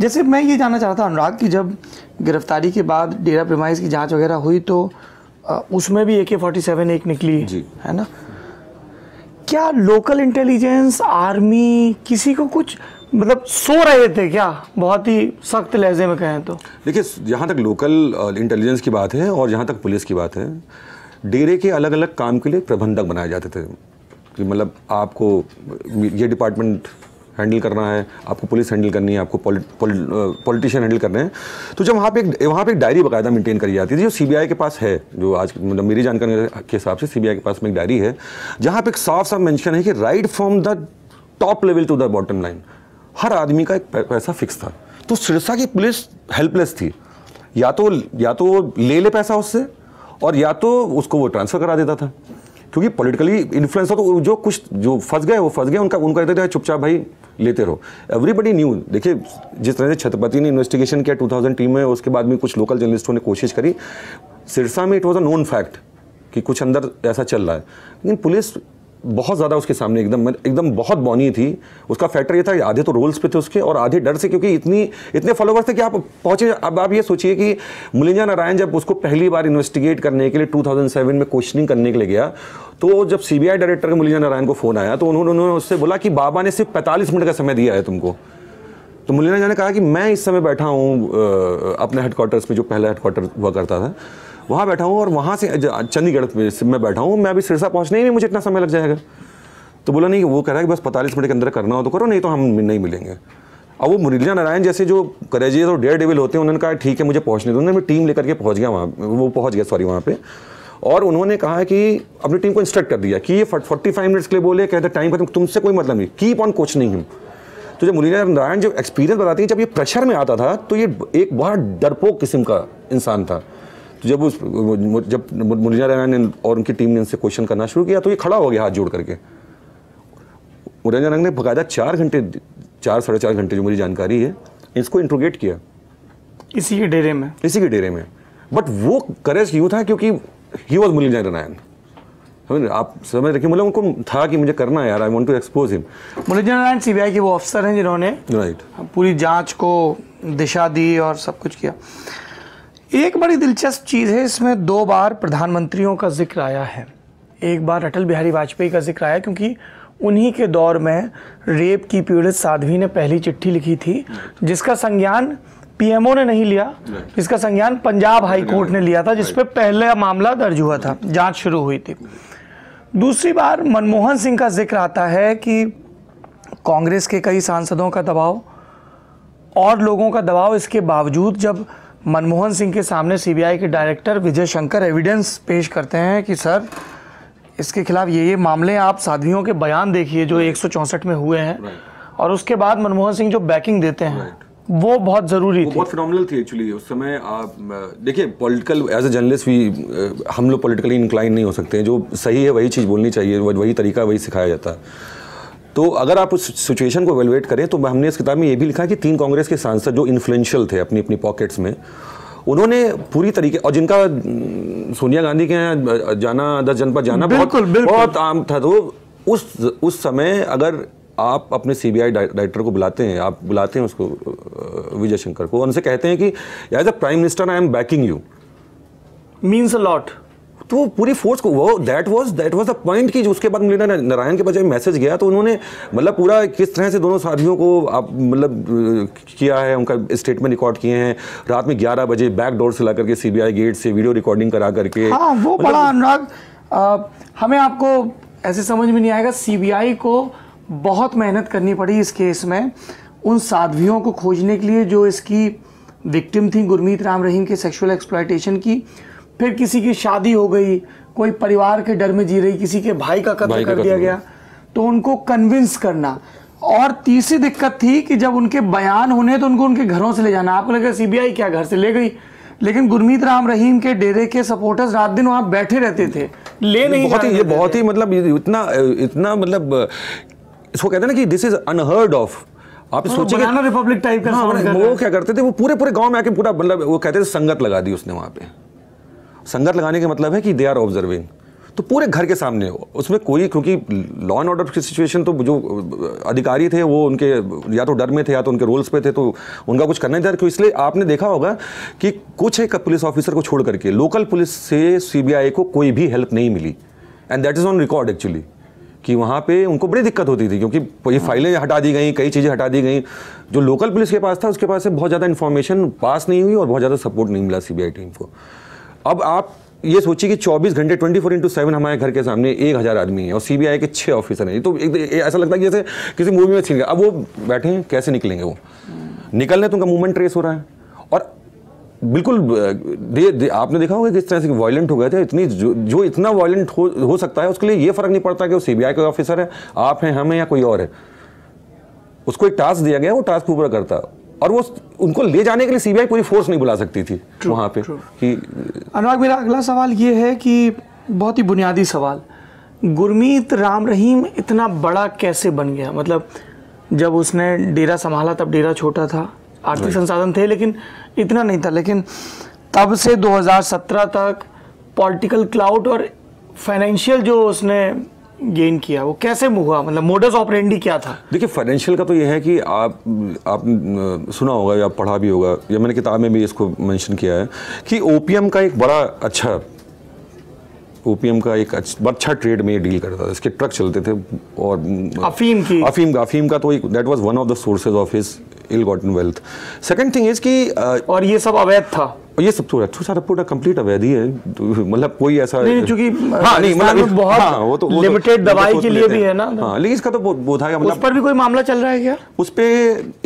जैसे मैं ये जानना चाहता हूँ अनुराग कि जब गिरफ्तारी के बाद डेरा प्रीमाइस की जाँच वगैरह हुई तो उसमें भी ए के फोर्टी सेवन एक निकली है ना, क्या लोकल इंटेलिजेंस आर्मी किसी को कुछ मतलब सो रहे थे क्या, बहुत ही सख्त लहजे में कहें तो? देखिए, जहाँ तक लोकल इंटेलिजेंस की बात है और जहाँ तक पुलिस की बात है, डेरे के अलग अलग काम के लिए प्रबंधक बनाए जाते थे कि मतलब आपको ये डिपार्टमेंट हैंडल करना है, आपको पुलिस हैंडल करनी है, आपको पॉलिटिशियन हैंडल करने हैं। तो जब वहाँ पे एक वहाँ पे एक डायरी बाकायदा मेंटेन करी जाती थी जो सीबीआई के पास है, जो आज मतलब मेरी जानकारी के हिसाब से सीबीआई के पास में एक डायरी है जहाँ पे एक साफ साफ मेंशन है कि right from the top level to the bottom line हर आदमी का एक पैसा फिक्स था। तो सिरसा की पुलिस हेल्पलेस थी, या तो या तो ले ले पैसा उससे और या तो उसको वो ट्रांसफ़र करा देता था, क्योंकि पॉलिटिकली इन्फ्लुएंस हो तो जो कुछ जो फंस गए वो फंस गए, उनका उनका कहते थे चुपचाप भाई लेते रहो। एवरीबडी न्यू, देखिए जिस तरह से छत्रपति ने इन्वेस्टिगेशन किया दो हज़ार टीम में, उसके बाद में कुछ लोकल जर्नलिस्टों ने कोशिश करी, सिरसा में it was a known fact कि कुछ अंदर ऐसा चल रहा है, लेकिन पुलिस बहुत ज़्यादा उसके सामने एकदम एकदम बहुत बौनी थी। उसका फैक्टर ये था कि आधे तो रोल्स पे थे उसके और आधे डर से, क्योंकि इतनी इतने फॉलोवर्स थे कि आप पहुँचे। अब आप ये सोचिए कि मुलिंजा नारायण जब उसको पहली बार इन्वेस्टिगेट करने के लिए दो हज़ार सात में क्वेश्चनिंग करने के लिए गया तो जब सीबीआई डायरेक्टर मुलिंजा नारायण को फ़ोन आया तो उन्होंने उन्होंने उससे बोला कि बाबा ने सिर्फ पैंतालीस मिनट का समय दिया है तुमको। तो मुलिंजा नारायण ने कहा कि मैं इस समय बैठा हूँ अपने हेडक्वार्टर्स में, जो पहला हेडक्वार्टर हुआ करता था वहाँ बैठा हूँ, और वहाँ से चंडीगढ़ में बैठा हूँ, मैं अभी सिरसा पहुँचने ही नहीं मुझे इतना समय लग जाएगा। तो बोला नहीं, वो कह रहा है कि बस पैंतालीस मिनट के अंदर करना हो तो करो, नहीं तो हम नहीं मिलेंगे। अब वो मुरलिया नारायण जैसे जो करेजियस और डेयर डेविल होते हैं, उन्होंने कहा ठीक है मुझे पहुँचने दो। उन्होंने टीम लेकर के पहुँच गया वहाँ, वो पहुँच गया सॉरी वहाँ पर, और उन्होंने कहा कि अपनी टीम को इंस्ट्रक्ट कर दिया कि ये फोर्टी फाइव मिनट्स के लिए बोले, कहते टाइम खत्म, तुमसे कोई मतलब नहीं, कीप ऑन कोचिंग हिम। तो जब मुरलिया नारायण जो एक्सपीरियंस बताती है, जब ये प्रेशर में आता था तो ये एक बहुत डरपोक किस्म का इंसान था। तो जब उस जब मुरलिया नारायण ने और उनकी टीम ने उनसे क्वेश्चन करना शुरू किया तो ये खड़ा हो गया हाथ जोड़ करके। मुरलिया नारायण ने बकायदा चार घंटे चार साढ़े चार घंटे जो मेरी जानकारी है इसको इंट्रोगेट किया इसी के डेरे में इसी के डेरे में बट वो करेज क्यों था, क्योंकि ही वॉज मुरलिया नारायण। आप समझ रखिए, मतलब उनको था कि मुझे करना है यार, I want to expose him. मुरलिया नारायण सीबीआई के वो अफसर हैं जिन्होंने राइट पूरी जाँच को दिशा दी और सब कुछ किया। एक बड़ी दिलचस्प चीज़ है, इसमें दो बार प्रधानमंत्रियों का जिक्र आया है। एक बार अटल बिहारी वाजपेयी का जिक्र आया क्योंकि उन्हीं के दौर में रेप की पीड़ित साध्वी ने पहली चिट्ठी लिखी थी, जिसका संज्ञान पीएमओ ने नहीं लिया, जिसका संज्ञान पंजाब हाई कोर्ट ने लिया था, जिस पर पहला मामला दर्ज हुआ था, जांच शुरू हुई थी। दूसरी बार मनमोहन सिंह का जिक्र आता है कि कांग्रेस के कई सांसदों का दबाव और लोगों का दबाव, इसके बावजूद जब मनमोहन सिंह के सामने सीबीआई के डायरेक्टर विजय शंकर एविडेंस पेश करते हैं कि सर इसके खिलाफ ये ये मामले, आप साध्वियों के बयान देखिए जो एक सौ चौंसठ में हुए हैं, और उसके बाद मनमोहन सिंह जो बैकिंग देते हैं वो बहुत ज़रूरी थी, बहुत फिनोमिनल थी एक्चुअली उस समय। आप देखिए पॉलिटिकल एज अ जर्नलिस्ट भी हम लोग पॉलिटिकली इंक्लाइन नहीं हो सकते हैं, जो सही है वही चीज़ बोलनी चाहिए, वही तरीका वही सिखाया जाता है। तो अगर आप उस सिचुएशन को एवेलुएट करें तो हमने इस किताब में ये भी लिखा कि तीन कांग्रेस के सांसद जो इन्फ्लुएंशियल थे अपनी अपनी पॉकेट्स में, उन्होंने पूरी तरीके, और जिनका सोनिया गांधी के यहाँ जाना, दस जनपद जाना बिल्कुल, बहुत बिल्कुल। बहुत आम था। तो उस उस समय अगर आप अपने सीबीआई डायरेक्टर को बुलाते हैं, आप बुलाते हैं उसको विजय शंकर को, उनसे कहते हैं कि as a prime minister I am backing you, means a lot. तो वो पूरी फोर्स को, वो that was that was the point कि उसके बाद मुरली नारायण के पास जब मैसेज गया तो उन्होंने मतलब पूरा किस तरह से दोनों साथियों को आप मतलब किया है, उनका स्टेटमेंट रिकॉर्ड किए हैं, रात में ग्यारह बजे बैक डोर से ला करके सीबीआई गेट से वीडियो रिकॉर्डिंग करा करके। हाँ, वो बड़ा अनुराग, हमें आपको ऐसे समझ में नहीं आएगा। सीबीआई को बहुत मेहनत करनी पड़ी इस केस में उन साध्वियों को खोजने के लिए जो इसकी विक्टिम थी गुरमीत राम रहीम के सेक्सुअल एक्सप्लॉयटेशन की। फिर किसी की शादी हो गई, कोई परिवार के डर में जी रही, किसी के भाई का कत्ल कर दिया गया, तो उनको कन्विंस करना। और तीसरी दिक्कत थी कि जब उनके बयान होने तो उनको उनके घरों से ले जाना। आपको लगेगा सीबीआई क्या घर से ले गई, लेकिन गुरमीत राम रहीम के डेरे के सपोर्टर्स रात दिन वहाँ बैठे रहते थे, ले नहीं बहुत ही ये बहुत ही मतलब इतना इतना मतलब इसको कहते हैं ना कि दिस इज अनहर्ड ऑफ। आप सोचिए बनाना रिपब्लिक टाइप का वो क्या करते थे, वो पूरे पूरे गाँव में आके पूरा मतलब वो कहते थे संगत लगा दी उसने वहाँ पे। संगत लगाने का मतलब है कि दे आर ऑब्जर्विंग, तो पूरे घर के सामने हो उसमें कोई, क्योंकि लॉ एंड ऑर्डर की सिचुएशन तो जो अधिकारी थे वो उनके या तो डर में थे या तो उनके रोल्स पे थे, तो उनका कुछ करना ही था। इसलिए आपने देखा होगा कि कुछ एक पुलिस ऑफिसर को छोड़ करके लोकल पुलिस से सीबीआई को कोई भी हेल्प नहीं मिली, and that is on record actually, कि वहाँ पे उनको बड़ी दिक्कत होती थी क्योंकि ये फाइलें हटा दी गई, कई चीज़ें हटा दी गई। जो लोकल पुलिस के पास था उसके पास से बहुत ज़्यादा इन्फॉर्मेशन पास नहीं हुई और बहुत ज़्यादा सपोर्ट नहीं मिला सीबीआई टीम को। अब आप ये सोचिए कि चौबीस घंटे ट्वेंटी फोर इंटू सेवन हमारे घर के सामने एक हज़ार आदमी है और सीबीआई के छः ऑफिसर हैं, तो एक ऐसा लगता है जैसे किसी मूवी में छीन। अब वो बैठे हैं, कैसे निकलेंगे, वो निकलने तो उनका मूवमेंट ट्रेस हो रहा है। और बिल्कुल दे, दे, आपने देखा होगा किस तरह से वायलेंट हो गए थे। इतनी जो, जो इतना वायलेंट हो, हो सकता है उसके लिए ये फ़र्क नहीं पड़ता कि वो सीबीआई का ऑफिसर है, आप हैं, हम हैं या कोई और है। उसको एक टास्क दिया गया, वो टास्क पूरा करता, और वो उनको ले जाने के लिए सीबीआई पूरी फोर्स नहीं बुला सकती थी वहाँ पे। कि अनुराग, मेरा अगला सवाल ये है कि बहुत ही बुनियादी सवाल, गुरमीत राम रहीम इतना बड़ा कैसे बन गया? मतलब जब उसने डेरा संभाला तब डेरा छोटा था, आर्थिक संसाधन थे लेकिन इतना नहीं था, लेकिन तब से दो हज़ार सत्रह तक पॉलिटिकल क्लाउड और फाइनेंशियल जो उसने गेन किया वो कैसे हुआ, मतलब मोडस ऑपरेंडी क्या था? देखिए फाइनेंशियल का तो ये है कि आप आप सुना होगा या पढ़ा भी होगा, या मैंने किताब में भी इसको मेंशन किया है कि ओपीएम का एक बड़ा अच्छा ओपीएम का एक अच्छा ट्रेड में डील करता था, इसके ट्रक चलते थे और अफीम की अफीम का अफीम का तो एक that was one of the sources of his ill gotten wealth. Second thing is कि और ये सब अवैध था, ये सब तो अच्छा सारा पूरा कंप्लीट अवैध ही है, मतलब कोई ऐसा नहीं, चूंकि हाँ नहीं मतलब बहुत हाँ, वो तो लिमिटेड दवाई के लिए भी है ना। हाँ, लेकिन इसका तो बोधा है, मतलब उस पर भी कोई मामला चल रहा है क्या? उस पे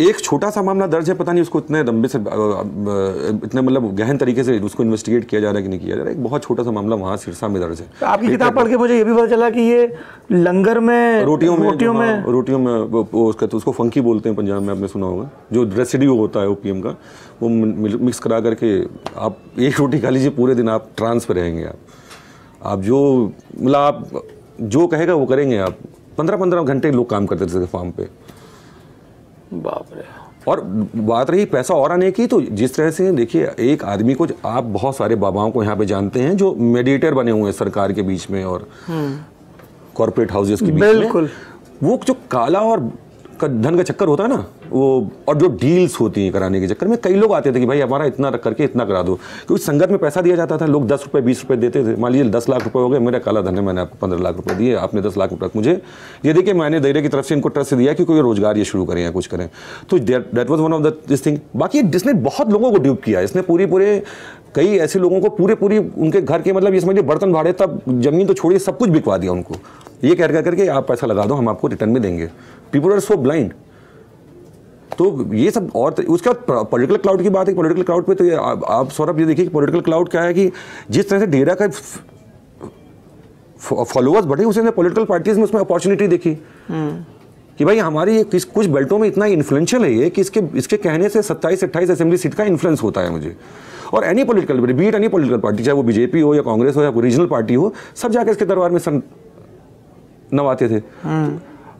एक छोटा सा मामला दर्ज है, पता नहीं उसको इतने लंबे से इतने मतलब गहन तरीके से उसको इन्वेस्टिगेट किया जा रहा है कि नहीं किया जा रहा है। एक बहुत छोटा सा मामला वहाँ सिरसा में दर्ज है। आपकी किताब पढ़ के मुझे ये भी पता चला कि ये लंगर में रोटियों में रोटियों में रोटियों में उसका तो उसको फंकी बोलते हैं पंजाब में, आपने सुना होगा, जो रेसिड्यू होता है ओपीएम का वो मिक्स करा करके आप एक रोटी खा लीजिए पूरे दिन आप ट्रांस पे रहेंगे। आप आप जो मतलब आप जो कहेगा वो करेंगे। आप पंद्रह पंद्रह घंटे लोग काम करते थे फार्म पे, बाप रे। और बात रही पैसा और आने की, तो जिस तरह से देखिए एक आदमी को, आप बहुत सारे बाबाओं को यहाँ पे जानते हैं जो मेडिएटर बने हुए हैं सरकार के बीच में और कॉर्पोरेट हाउसेस के बीच में। बिल्कुल, वो जो काला और का धन का चक्कर होता है ना वो, और जो डील्स होती हैं कराने के चक्कर में, कई लोग आते थे कि भाई हमारा इतना रख करके इतना करा दो, क्योंकि संगत में पैसा दिया जाता था। लोग दस रुपये बीस रुपये देते थे, मान लीजिए दस लाख रुपए हो गए, मेरा काला धन है, मैंने आपको पंद्रह लाख रुपए दिए, आपने दस लाख रुपये मुझे ये देखिए, मैंने दायरे की तरफ से इनको ट्रस्ट दिया कि कोई रोजगार ये शुरू करें या कुछ करें। तो that was one of the this thing. बाकी जिसने बहुत लोगों को ड्यूप किया, इसने पूरी पूरे कई ऐसे लोगों को पूरे पूरी उनके घर के मतलब ये समझिए बर्तन भाड़े, तब जमीन तो छोड़िए सब कुछ बिकवा दिया उनको, ये कह करके आप पैसा लगा दो, हम आपको रिटर्न में देंगे। People are so blind. तो ये सब। और उसके बाद पॉलिटिकल क्लाउड की बात है, पॉलिटिकल क्लाउड पे तो ये आ, आप सौरभ ये देखिए कि पॉलिटिकल क्लाउड क्या है कि जिस तरह से डेरा का फॉलोअर्स बढ़े, उसने पॉलिटिकल पार्टीज में उसमें अपॉर्चुनिटी देखी। कि भाई हमारी किस कुछ बेल्टों में इतना इन्फ्लुएंशियल है ये कि इसके इसके कहने से सत्ताईस अट्ठाईस असेंबली सीट का इन्फ्लुएंस होता है मुझे। और any political party, be it any political party, चाहे वो बीजेपी हो या कांग्रेस हो या रीजनल पार्टी हो, सब जाके इसके दरबार में सन नवाते थे।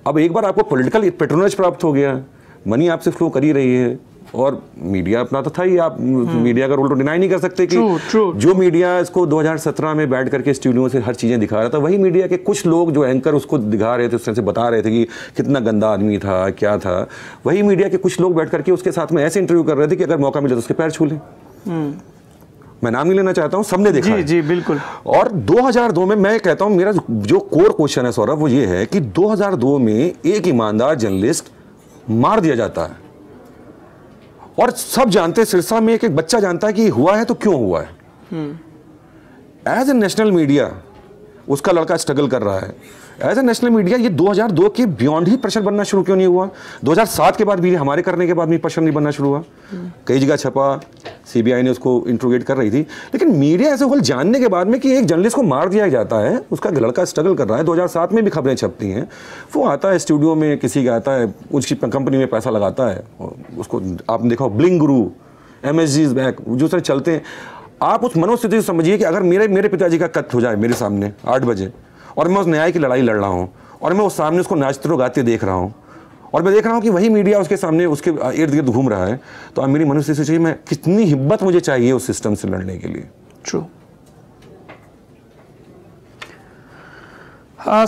अब एक बार आपको पॉलिटिकल पेट्रोनेज प्राप्त हो गया, मनी आपसे फ्लो कर ही रही है, और मीडिया अपना तो था ही, आप मीडिया का रोल तो डिनाई नहीं कर सकते कि true, true. जो मीडिया इसको दो हज़ार सत्रह में बैठ करके स्टूडियो से हर चीज़ें दिखा रहा था, वही मीडिया के कुछ लोग जो एंकर उसको दिखा रहे थे, उस तरह से बता रहे थे कि कितना गंदा आदमी था, क्या था, वही मीडिया के कुछ लोग बैठ करके उसके साथ में ऐसे इंटरव्यू कर रहे थे कि अगर मौका मिले तो उसके पैर छू लें। मैं नाम नहीं लेना चाहता हूँ, सबने देखा जी है। जी बिल्कुल। और दो हज़ार दो में मैं कहता हूँ, मेरा जो कोर क्वेश्चन है सौरभ, वो ये है कि दो हज़ार दो में एक ईमानदार जर्नलिस्ट मार दिया जाता है, और सब जानते हैं, सिरसा में एक एक बच्चा जानता है कि हुआ है तो क्यों हुआ है। एज ए नेशनल मीडिया उसका लड़का स्ट्रगल कर रहा है, एज ए नेशनल मीडिया ये दो हज़ार दो के बियॉन्ड ही प्रेशर बनना शुरू क्यों नहीं हुआ? दो हज़ार सात के बाद भी, हमारे करने के बाद भी प्रेशर नहीं बनना शुरू हुआ। कई जगह छपा, सीबीआई ने उसको इंट्रोगेट कर रही थी, लेकिन मीडिया ऐसे होल जानने के बाद में कि एक जर्नलिस्ट को मार दिया जाता है, उसका लड़का स्ट्रगल कर रहा है, दो हज़ार सात में भी खबरें छपती हैं, वो आता है स्टूडियो में, किसी का आता है, उसकी कंपनी में पैसा लगाता है, उसको आपने देखा bling guru, M S G back, जो सर चलते हैं। आप उस मनोस्थिति से समझिए कि अगर मेरे मेरे पिताजी का कत्ल हो जाए मेरे सामने आठ बजे, और मैं उस न्याय की लड़ाई लड़ रहा हूँ, और मैं उस सामने उसको नाचते गाते देख रहा हूँ, और मैं देख रहा हूँ कि वही मीडिया उसके सामने उसके इर्द गिर्द घूम रहा है, तो आप मेरी मनुष्य से चाहिए, मैं कितनी हिम्मत मुझे चाहिए उस सिस्टम से लड़ने के लिए। ट्रू।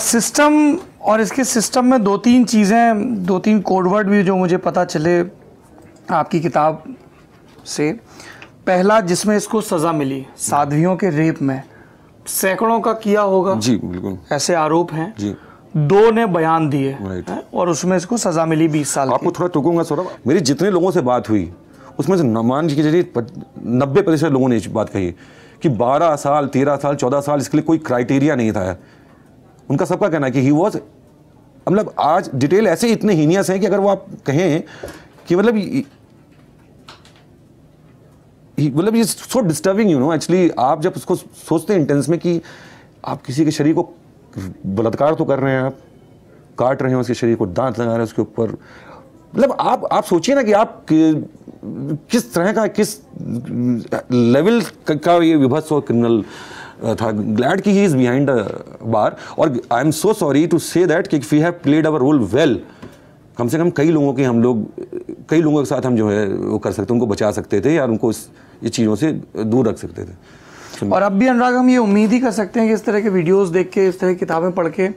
सिस्टम और इसके सिस्टम में दो तीन चीज़ें, दो तीन कोडवर्ड भी जो मुझे पता चले आपकी किताब से। पहला, जिसमें इसको सज़ा मिली साध्वियों के रेप में, सैकड़ों का किया होगा जी, बिल्कुल ऐसे आरोप हैं जी, दो ने बयान दिए और उसमें इसको सजा मिली बीस साल। आपको थोड़ा टोकूंगा सौरभ, मेरी जितने लोगों से बात हुई उसमें से मान लीजिए नब्बे प्रतिशत लोगों ने बात कही कि बारह साल तेरह साल चौदह साल इसके लिए कोई क्राइटेरिया नहीं था। उनका सबका कहना कि ही वॉज, मतलब आज डिटेल ऐसे इतने हीनियस हैं कि अगर वो आप कहें कि मतलब मतलब ये so disturbing, you know actually. आप जब उसको सोचते हैं इंटेंस में कि आप किसी के शरीर को बलात्कार तो कर रहे हैं, आप काट रहे हैं उसके शरीर को, दांत लगा रहे हैं उसके ऊपर, मतलब आप आप सोचिए ना कि आप कि, किस तरह का, किस लेवल का ये विभत्स और क्रिमिनल था। ग्लैड कि ही इज बिहाइंड द बार, और I am so sorry to say that कि if we have played our role well, कम से कम कई लोगों के हम लोग कई लोगों के साथ हम जो है वो कर सकते, उनको बचा सकते थे या उनको इस ये चीज़ों से दूर रख सकते थे। और अब भी अनुराग, हम ये उम्मीद ही कर सकते हैं कि इस तरह के वीडियोस देख के, इस तरह की किताबें पढ़ के,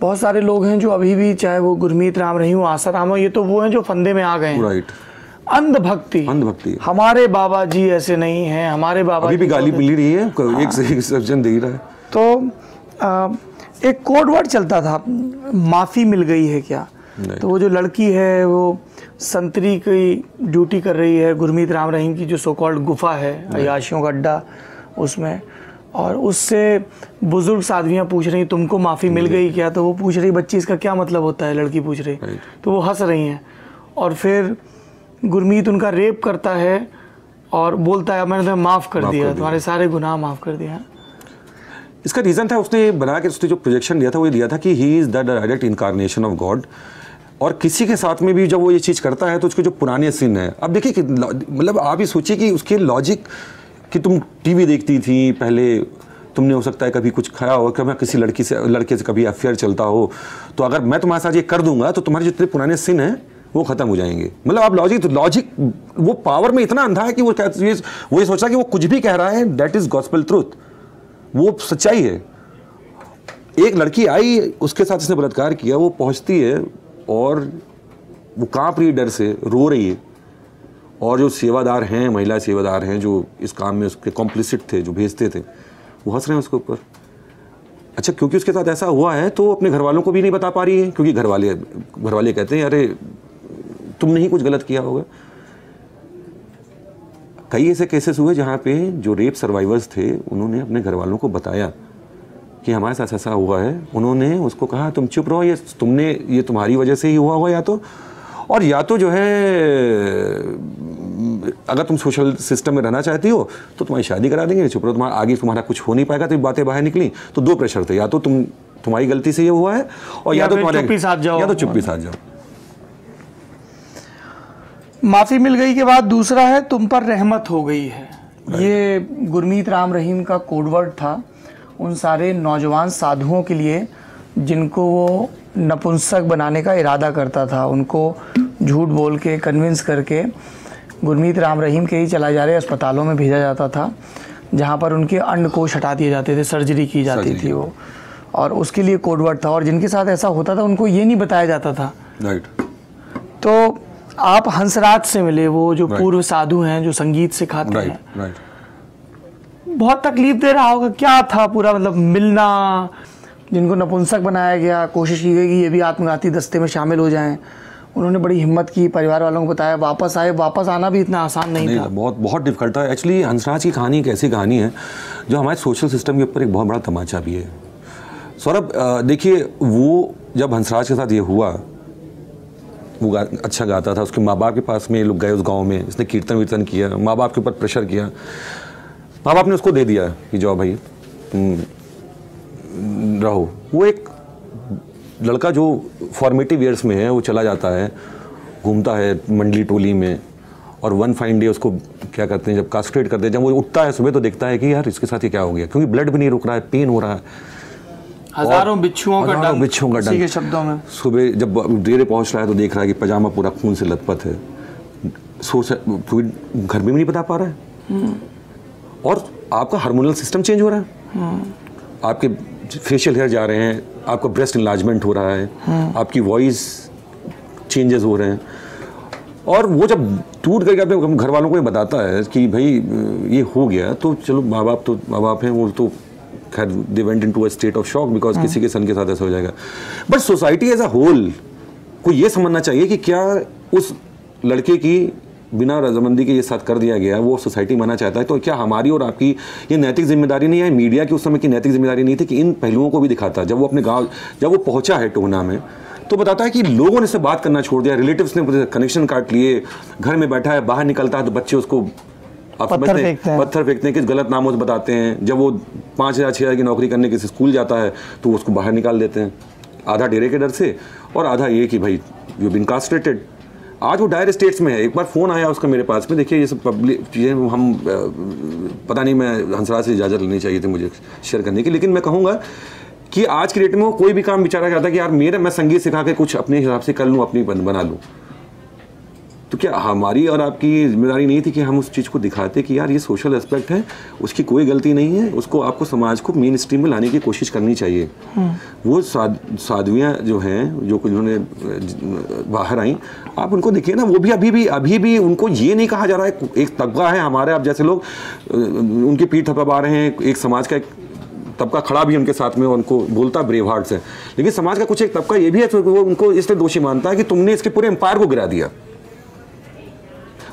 बहुत सारे लोग हैं जो अभी भी, चाहे वो गुरमीत राम रही हो, आशा राम हो, ये तो वो हैं जो फंदे में आ गए हैं। राइट। अंधभक्ति, अंधभक्ति, हमारे बाबा जी ऐसे नहीं हैं, हमारे बाबा अभी भी गाली मिल रही है, एक से एक सर्जन दे रहा है। तो एक कोड वर्ड चलता था, माफ़ी मिल गई है क्या, तो वो जो लड़की है वो संतरी की ड्यूटी कर रही है, गुरमीत राम रहीम की जो सो कॉल्ड गुफा है, अयाशियों का अड्डा उसमें, और उससे बुजुर्ग साधवियाँ पूछ रही तुमको माफ़ी मिल गई क्या, तो वो पूछ रही बच्ची इसका क्या मतलब होता है, लड़की पूछ रही, तो वो हंस रही हैं, और फिर गुरमीत उनका रेप करता है और बोलता है मैंने तुम्हें माफ़ कर दिया, तुम्हारे सारे गुनाह माफ़ कर दिया। इसका रीज़न था, उसने बना के उसने जो प्रोजेक्शन दिया था वो ये दिया था कि he is the direct incarnation of God, और किसी के साथ में भी जब वो ये चीज़ करता है तो उसके जो पुराने सीन है, अब देखिए मतलब आप ये सोचिए कि उसके लॉजिक कि तुम टीवी देखती थी पहले, तुमने हो सकता है कभी कुछ खाया हो, कभी किसी लड़की से लड़के से कभी अफेयर चलता हो, तो अगर मैं तुम्हारे साथ ये कर दूंगा तो तुम्हारे जितने पुराने सिन हैं वो ख़त्म हो जाएंगे। मतलब आप लॉजिक लॉजिक वो पावर में इतना अंधा है कि वो ये वो ये सोचा कि वो कुछ भी कह रहा है, दैट इज़ गॉस्पेल ट्रूथ, वो सच्चाई है। एक लड़की आई, उसके साथ इसने बलात्कार किया, वो पहुँचती है और वो काँप रही डर से, रो रही है, और जो सेवादार हैं, महिला सेवादार हैं जो इस काम में उसके कॉम्प्लिसिट थे, जो भेजते थे, वो हंस रहे हैं उसके ऊपर। अच्छा, क्योंकि उसके साथ ऐसा हुआ है तो अपने घर वालों को भी नहीं बता पा रही है, क्योंकि घर वाले घर वाले कहते हैं अरे तुमने ही कुछ गलत किया होगा। कई ऐसे केसेस हुए जहाँ पे जो रेप सर्वाइवर्स थे उन्होंने अपने घर वालों को बताया कि हमारे साथ ऐसा हुआ है, उन्होंने उसको कहा तुम चुप रहो, ये तुमने ये तुम्हारी वजह से ही हुआ होगा, या तो और या तो जो है अगर तुम सोशल सिस्टम में रहना चाहती हो तो तुम्हारी शादी करा देंगे, चुप रहो, तुम्हारा आगे तुम्हारा कुछ हो नहीं पाएगा। तो ये बातें बाहर निकली तो दो प्रेशर थे, या तो तुम तुम्हारी गलती से ये हुआ है और या, या तो तुम्हारे साथ जाओ या तो चुप्पी साथ जाओ। माफ़ी मिल गई के बाद दूसरा है तुम पर रहमत हो गई है। ये गुरमीत राम रहीम का कोडवर्ड था उन सारे नौजवान साधुओं के लिए जिनको वो नपुंसक बनाने का इरादा करता था, उनको झूठ बोल के कन्विंस करके गुरमीत राम रहीम के ही चला जा रहे अस्पतालों में भेजा जाता था जहाँ पर उनके अंडकोश हटा दिए जाते थे, सर्जरी की जाती थी वो, और उसके लिए कोडवर्ड था। और जिनके साथ ऐसा होता था उनको ये नहीं बताया जाता था। राइट। तो आप हंसराज से मिले, वो जो पूर्व साधु हैं जो संगीत सिखाते हैं, राइट, बहुत तकलीफ दे रहा होगा, क्या था पूरा मतलब मिलना, जिनको नपुंसक बनाया गया, कोशिश की गई कि ये भी आत्मघाती दस्ते में शामिल हो जाएं, उन्होंने बड़ी हिम्मत की, परिवार वालों को बताया, वापस आए, वापस आना भी इतना आसान नहीं, नहीं था, बहुत बहुत डिफिकल्ट था। एक्चुअली हंसराज की कहानी एक ऐसी कहानी है जो हमारे सोशल सिस्टम के ऊपर एक बहुत बड़ा तमाचा भी है। सौरभ देखिए, वो जब हंसराज के साथ ये हुआ, वो गा, अच्छा गाता था, उसके माँ बाप के पास में ये लोग गए उस गांव में, इसने कीर्तन वीर्तन किया, माँ बाप के ऊपर प्रेशर किया, माँ बाप ने उसको दे दिया कि जाओ भाई रहो। वो एक लड़का जो फॉर्मेटिव ईयर्स में है वो चला जाता है, घूमता है मंडली टोली में, और वन फाइन डे उसको क्या करते हैं जब कास्ट्रेट करते हैं, जब वो उठता है सुबह तो देखता है कि यार इसके साथ ये क्या हो गया, क्योंकि ब्लड भी नहीं रुक रहा है, पेन हो रहा है, हजारों बिच्छुओं का डंक, बिच्छुओं का डंक शब्दों में। सुबह जब डेरे पहुंच रहा है तो देख रहा है कि पजामा पूरा खून से लथपथ है, सोच घर में भी नहीं बता पा रहा है, और आपका हार्मोनल सिस्टम चेंज हो रहा है, आपके फेशियल हेयर जा रहे हैं, आपका ब्रेस्ट इनलार्जमेंट हो रहा है, आपकी वॉइस चेंजेस हो रहे हैं। और वो जब टूट करके अपने घर वालों को ये बताता है कि भाई ये हो गया, तो चलो माँ बाप तो माँ बाप हैं, वो तो खैर they went into a state of shock because किसी के सन के साथ ऐसा हो जाएगा। But society as a whole को ये समझना चाहिए कि क्या उस लड़के की बिना रजामंदी के ये साथ कर दिया गया, वो सोसाइटी माना चाहता है, तो क्या हमारी और आपकी ये नैतिक जिम्मेदारी नहीं है? मीडिया की उस समय की नैतिक जिम्मेदारी नहीं थी कि इन पहलुओं को भी दिखाता। जब वो अपने गाँव जब वो पहुँचा है टोहना में तो बताता है कि लोगों ने इससे बात करना छोड़ दिया, रिलेटिव्स ने कनेक्शन काट लिए, घर में बैठा है, बाहर निकलता है तो बच्चे उसको पत्थर फेंकते हैं, पत्थर फेंकते हैं, किस गलत नामों से बताते हैं। जब वो पाँच हज़ार छः हज़ार की नौकरी करने किसी स्कूल जाता है तो उसको बाहर निकाल देते हैं, आधा डेरे के डर से और आधा ये कि भाई यू बीन कास्ट्रेटेड। आज वो डायर स्टेट्स में है। एक बार फ़ोन आया उसका मेरे पास में, देखिए ये सब पब्लिक चीज़ें हम पता नहीं, मैं हंसराज से इजाज़त लेनी चाहिए थी मुझे शेयर करने की, लेकिन मैं कहूँगा कि आज के डेट में वो कोई भी काम बेचारा चाहता है कि यार मेरे मैं संगीत सिखा के कुछ अपने हिसाब से कर लूँ, अपनी बना लूँ। तो क्या हमारी और आपकी जिम्मेदारी नहीं थी कि हम उस चीज़ को दिखाते कि यार ये सोशल एस्पेक्ट है, उसकी कोई गलती नहीं है, उसको आपको समाज को मेन स्ट्रीम में लाने की कोशिश करनी चाहिए। वो साध साधवियाँ जो हैं जो कुछ उन्होंने बाहर आई, आप उनको देखिए ना, वो भी अभी भी अभी भी उनको ये नहीं कहा जा रहा है। एक तबका है हमारे आप जैसे लोग उनकी पीठ थपथपा रहे हैं, एक समाज का एक तबका खड़ा भी उनके साथ में, उनको बोलता ब्रेव हार्ट से, लेकिन समाज का कुछ एक तबका ये भी है वो उनको इसलिए दोषी मानता है कि तुमने इसके पूरे एम्पायर को गिरा दिया।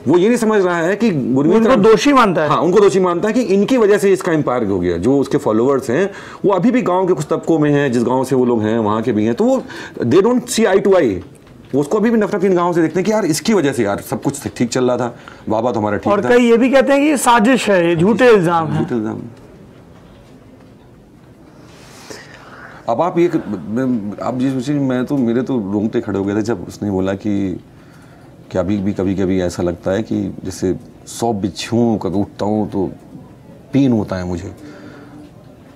वो ये नहीं समझ रहा है कि गुरमीत राम दोषी मानता है, हाँ उनको दोषी मानता है कि इनकी वजह से इसका एम्पायर हो गया। जो उसके फॉलोअर्स हैं वो अभी भी गांव के कुछ तबकों में हैं, जिस गांव से वो लोग हैं वहाँ के भी हैं, तो वो they don't see I to आई, उसको अभी भी नफरत इन गाँव से देखते हैं कि यार इसकी वजह से यार सब कुछ ठीक चल रहा था, बाबा तो हमारा ठीक था। और कई ये भी कहते हैं कि साजिश है, झूठे इल्जाम है। अब आप ये आप ये सोचिए, मैं तो मेरे तो रोंगटे खड़े हो गए थे जब उसने बोला कि कि अभी भी कभी कभी ऐसा लगता है कि जैसे सौ बिच्छुओं का उठता हूँ तो पेन होता है मुझे।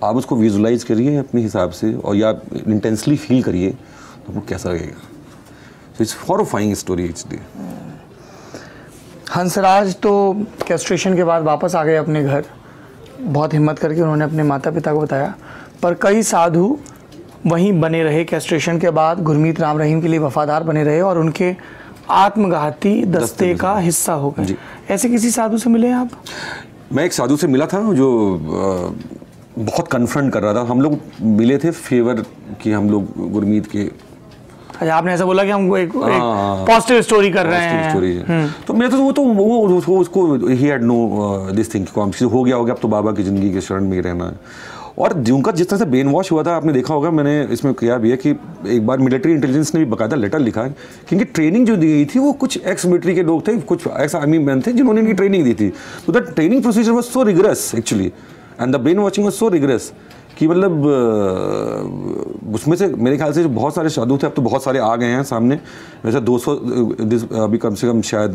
आप उसको विजुलाइज करिए अपने हिसाब से और या इंटेंसली फील करिए तो आपको कैसा लगेगा। So it's horrifying story it's day. Hansraj तो कैस्ट्रेशन के बाद वापस आ गए अपने घर, बहुत हिम्मत करके उन्होंने अपने माता पिता को बताया, पर कई साधु वहीं बने रहे कैस्ट्रेशन के बाद, गुरमीत राम रहीम के लिए वफादार बने रहे और उनके आत्मघाती दस्ते का हिस्सा हो गए। ऐसे किसी साधु से मिले आप? मैं एक साधु से मिला था जो बहुत कन्फ्रंट कर रहा था। हम लोग मिले थे फेवर की, हम लोग गुरमीत के। अच्छा, आपने ऐसा बोला कि हम एक, एक पॉजिटिव स्टोरी कर रहे हैं। तो मेरे तो वो तो वो, वो, वो उसको ही हैड नो दिस थिंग, हो गया हो गया अब तो बाबा की ज़िंदगी के शरण में ही रहना है। और ड्यूनकर जिस तरह से ब्रेन वॉश हुआ था, आपने देखा होगा, मैंने इसमें किया भी है कि एक बार मिलिट्री इंटेलिजेंस ने भी बाकायदा लेटर लिखा है, क्योंकि ट्रेनिंग जो दी गई थी वो कुछ एक्स मिलिट्री के लोग थे, कुछ एक्स आर्मी मैन थे जिन्होंने इनकी ट्रेनिंग दी थी। तो that training procedure was so rigorous actually and the brain washing was so rigorous कि मतलब उसमें से मेरे ख्याल से जो बहुत सारे शादू थे, अब तो बहुत सारे आ गए हैं सामने। वैसे दो सौ अभी कम से कम शायद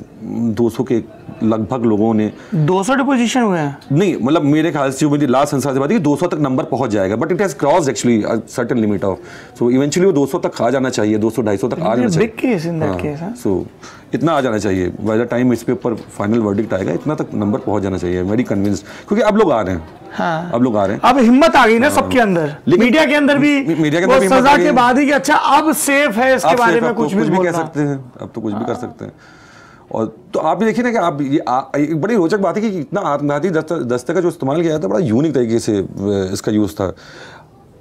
दो सौ के लगभग लोगों ने दो सौ डिपोजिशन हुए हैं, नहीं मतलब मेरे ख्याल से जो मेरी लास्ट संसार से बात है कि दो सौ तक नंबर पहुंच जाएगा, but it has crossed actually certain limit of, so eventually वो दो सौ तक आ जाना चाहिए, दो सौ ढाई सौ तक आ जाना चाहिए। सो इतना आ जाना चाहिए बाय द टाइम इसके ऊपर फाइनल वर्डिक्ट आएगा, इतना तक नंबर पहुंच जाना चाहिए। वेरी कन्विंस्ड, क्योंकि अब लोग आ रहे हैं। हाँ। अब लोग आ रहे हैं, अब हिम्मत आ गई ना सबके अंदर, मीडिया के अंदर भी, मीडिया के अंदर भी सजा के बाद ही कि अच्छा अब सेफ है, इसके बारे में कुछ भी कह सकते हैं, अब तो कुछ भी कर सकते हैं। और तो आप भी देखिए ना कि आप ये आ, एक बड़ी रोचक बात है कि इतना आत्मघाती दस्ते का जो इस्तेमाल किया था, बड़ा यूनिक तरीके से इसका यूज़ था।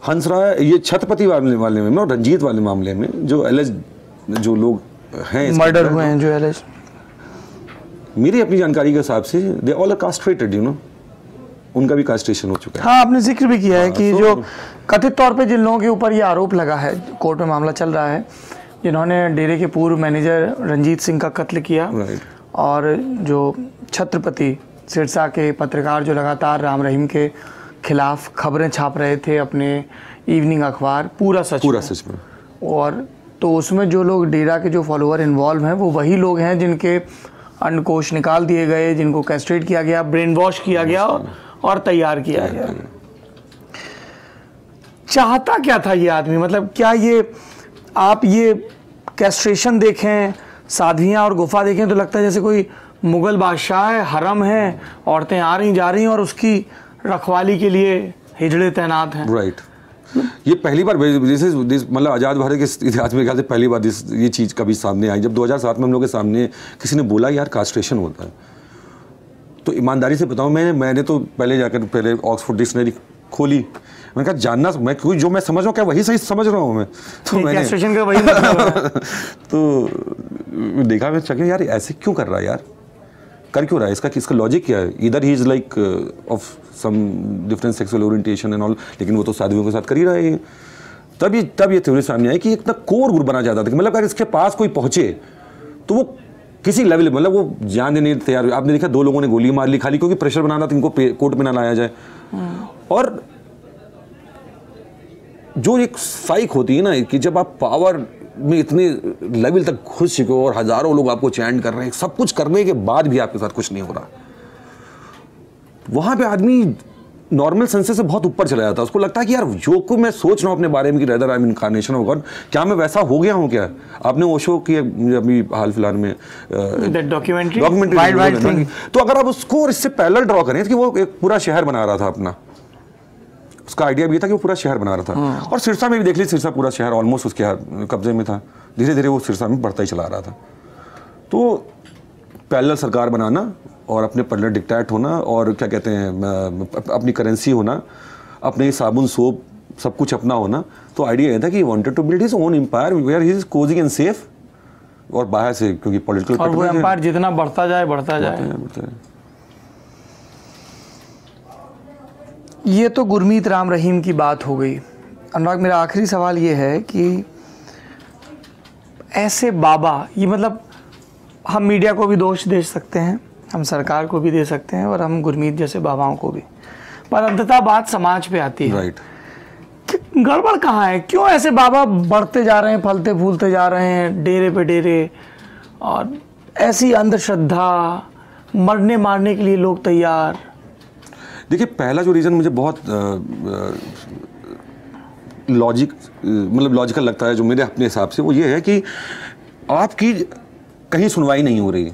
हंसराय, ये छत्रपति वाले मामले में ना, रंजीत वाले मामले में जो एलिज जो लोग हैं मर्डर हुए हैं, जो एलिज मेरी अपनी जानकारी के हिसाब से they all are castrated, you know, उनका भी कास्ट्रेशन हो चुका है। हाँ, आपने जिक्र भी किया है कि जो कथित तौर पे जिन लोगों के ऊपर ये आरोप लगा है, कोर्ट में मामला चल रहा है, जिन्होंने डेरे के पूर्व मैनेजर रंजीत सिंह का कत्ल किया और जो छत्रपति सिरसा के पत्रकार जो लगातार राम रहीम के खिलाफ खबरें छाप रहे थे अपने इवनिंग अखबार पूरा सच पूरा सच में, और तो उसमें जो लोग डेरा के जो फॉलोअर इन्वॉल्व हैं वो वही लोग हैं जिनके अंडकोश निकाल दिए गए, जिनको कैस्ट्रेट किया गया, ब्रेन वॉश किया गया और तैयार किया गया। चाहता क्या था ये आदमी, मतलब क्या ये आप ये कैस्ट्रेशन देखें, साधवियाँ और गुफा देखें तो लगता है जैसे कोई मुग़ल बादशाह है, हरम है, औरतें आ रही जा रही हैं और उसकी रखवाली के लिए हिजड़े तैनात हैं। Right right. ये पहली बार मतलब आज़ाद भारत के इतिहास में पहली बार दिस, ये चीज़ कभी सामने आई, जब दो हज़ार सात में हम लोग के सामने किसी ने बोला यार कास्ट्रेशन होता है। तो ईमानदारी से बताऊँ, मैंने मैंने तो पहले जाकर पहले ऑक्सफोर्ड डिक्शनरी खोली, मैंने कहा जानना मैं क्यों जो मैं समझ रहा हूँ क्या वही सही समझ रहा हूँ मैं, तो मैंने का वही तो देखा मैं चकित यार ऐसे क्यों कर रहा है यार, कर क्यों रहा है, इसका इसका लॉजिक क्या है। इधर ही is like of some different sexual orientation and all, लेकिन वो तो साधुओं के साथ कर ही रहा है। तब ये तब ये थ्योरी सामने आई कि इतना कोर ग्रुप बना जाता था, मतलब अगर इसके पास कोई पहुँचे तो वो किसी लेवल मतलब वो जान देने तैयार। आपने देखा दो लोगों ने गोली मार ली खाली क्योंकि प्रेशर बनाना था, इनको कोर्ट में ना लाया जाए। और जो एक साइक होती है ना कि जब आप पावर में इतने लेवल तक खुश हो और हजारों लोग आपको चैंट कर रहे हैं, सब कुछ करने के बाद भी आपके साथ कुछ नहीं हो रहा, वहां पे आदमी नॉर्मल सेंसेस से बहुत ऊपर चला जाता है। उसको लगता है कि यार जो को मैं सोच रहा हूँ अपने बारे में कि rather I am incarnation of God, क्या मैं वैसा हो गया हूँ क्या। आपने ओशो की अभी हाल फिलहाल में डॉक्यूमेंट्री डॉक्यूमेंट्री तो अगर आप उसको इससे पैरेलल ड्रॉ करें कि वो एक पूरा शहर बना रहा था अपना, उसका आइडिया भी था कि वो पूरा शहर बना रहा था, और सिरसा में भी देख ली, सिरसा पूरा शहर ऑलमोस्ट उसके कब्जे में था, धीरे धीरे वो सिरसा में बढ़ता ही चला रहा था। तो पैरेलल सरकार बनाना और अपने पैरेलल डिक्टेट होना और क्या कहते हैं अपनी करेंसी होना, अपने साबुन सोप सब कुछ अपना होना। तो आइडिया ये था कि wanted to build his own empire where he is Cozi and safe, और बाहर से क्योंकि पॉलिटिकल और वो एम्पायर जितना बढ़ता जाए बढ़ता जाए बढ़ता जाए। ये तो गुरमीत राम रहीम की बात हो गई। अनुराग, मेरा आखिरी सवाल ये है कि ऐसे बाबा, ये मतलब हम मीडिया को भी दोष दे सकते हैं, हम सरकार को भी दे सकते हैं और हम गुरमीत जैसे बाबाओं को भी, पर अंततः बात समाज पे आती है। Right right. गड़बड़ कहाँ है, क्यों ऐसे बाबा बढ़ते जा रहे हैं, फलते फूलते जा रहे हैं, डेरे पे डेरे, और ऐसी अंधश्रद्धा, मरने मारने के लिए लोग तैयार। देखिए पहला जो रीज़न मुझे बहुत लॉजिक मतलब लॉजिकल लगता है जो मेरे अपने हिसाब से, वो ये है कि आपकी कहीं सुनवाई नहीं हो रही है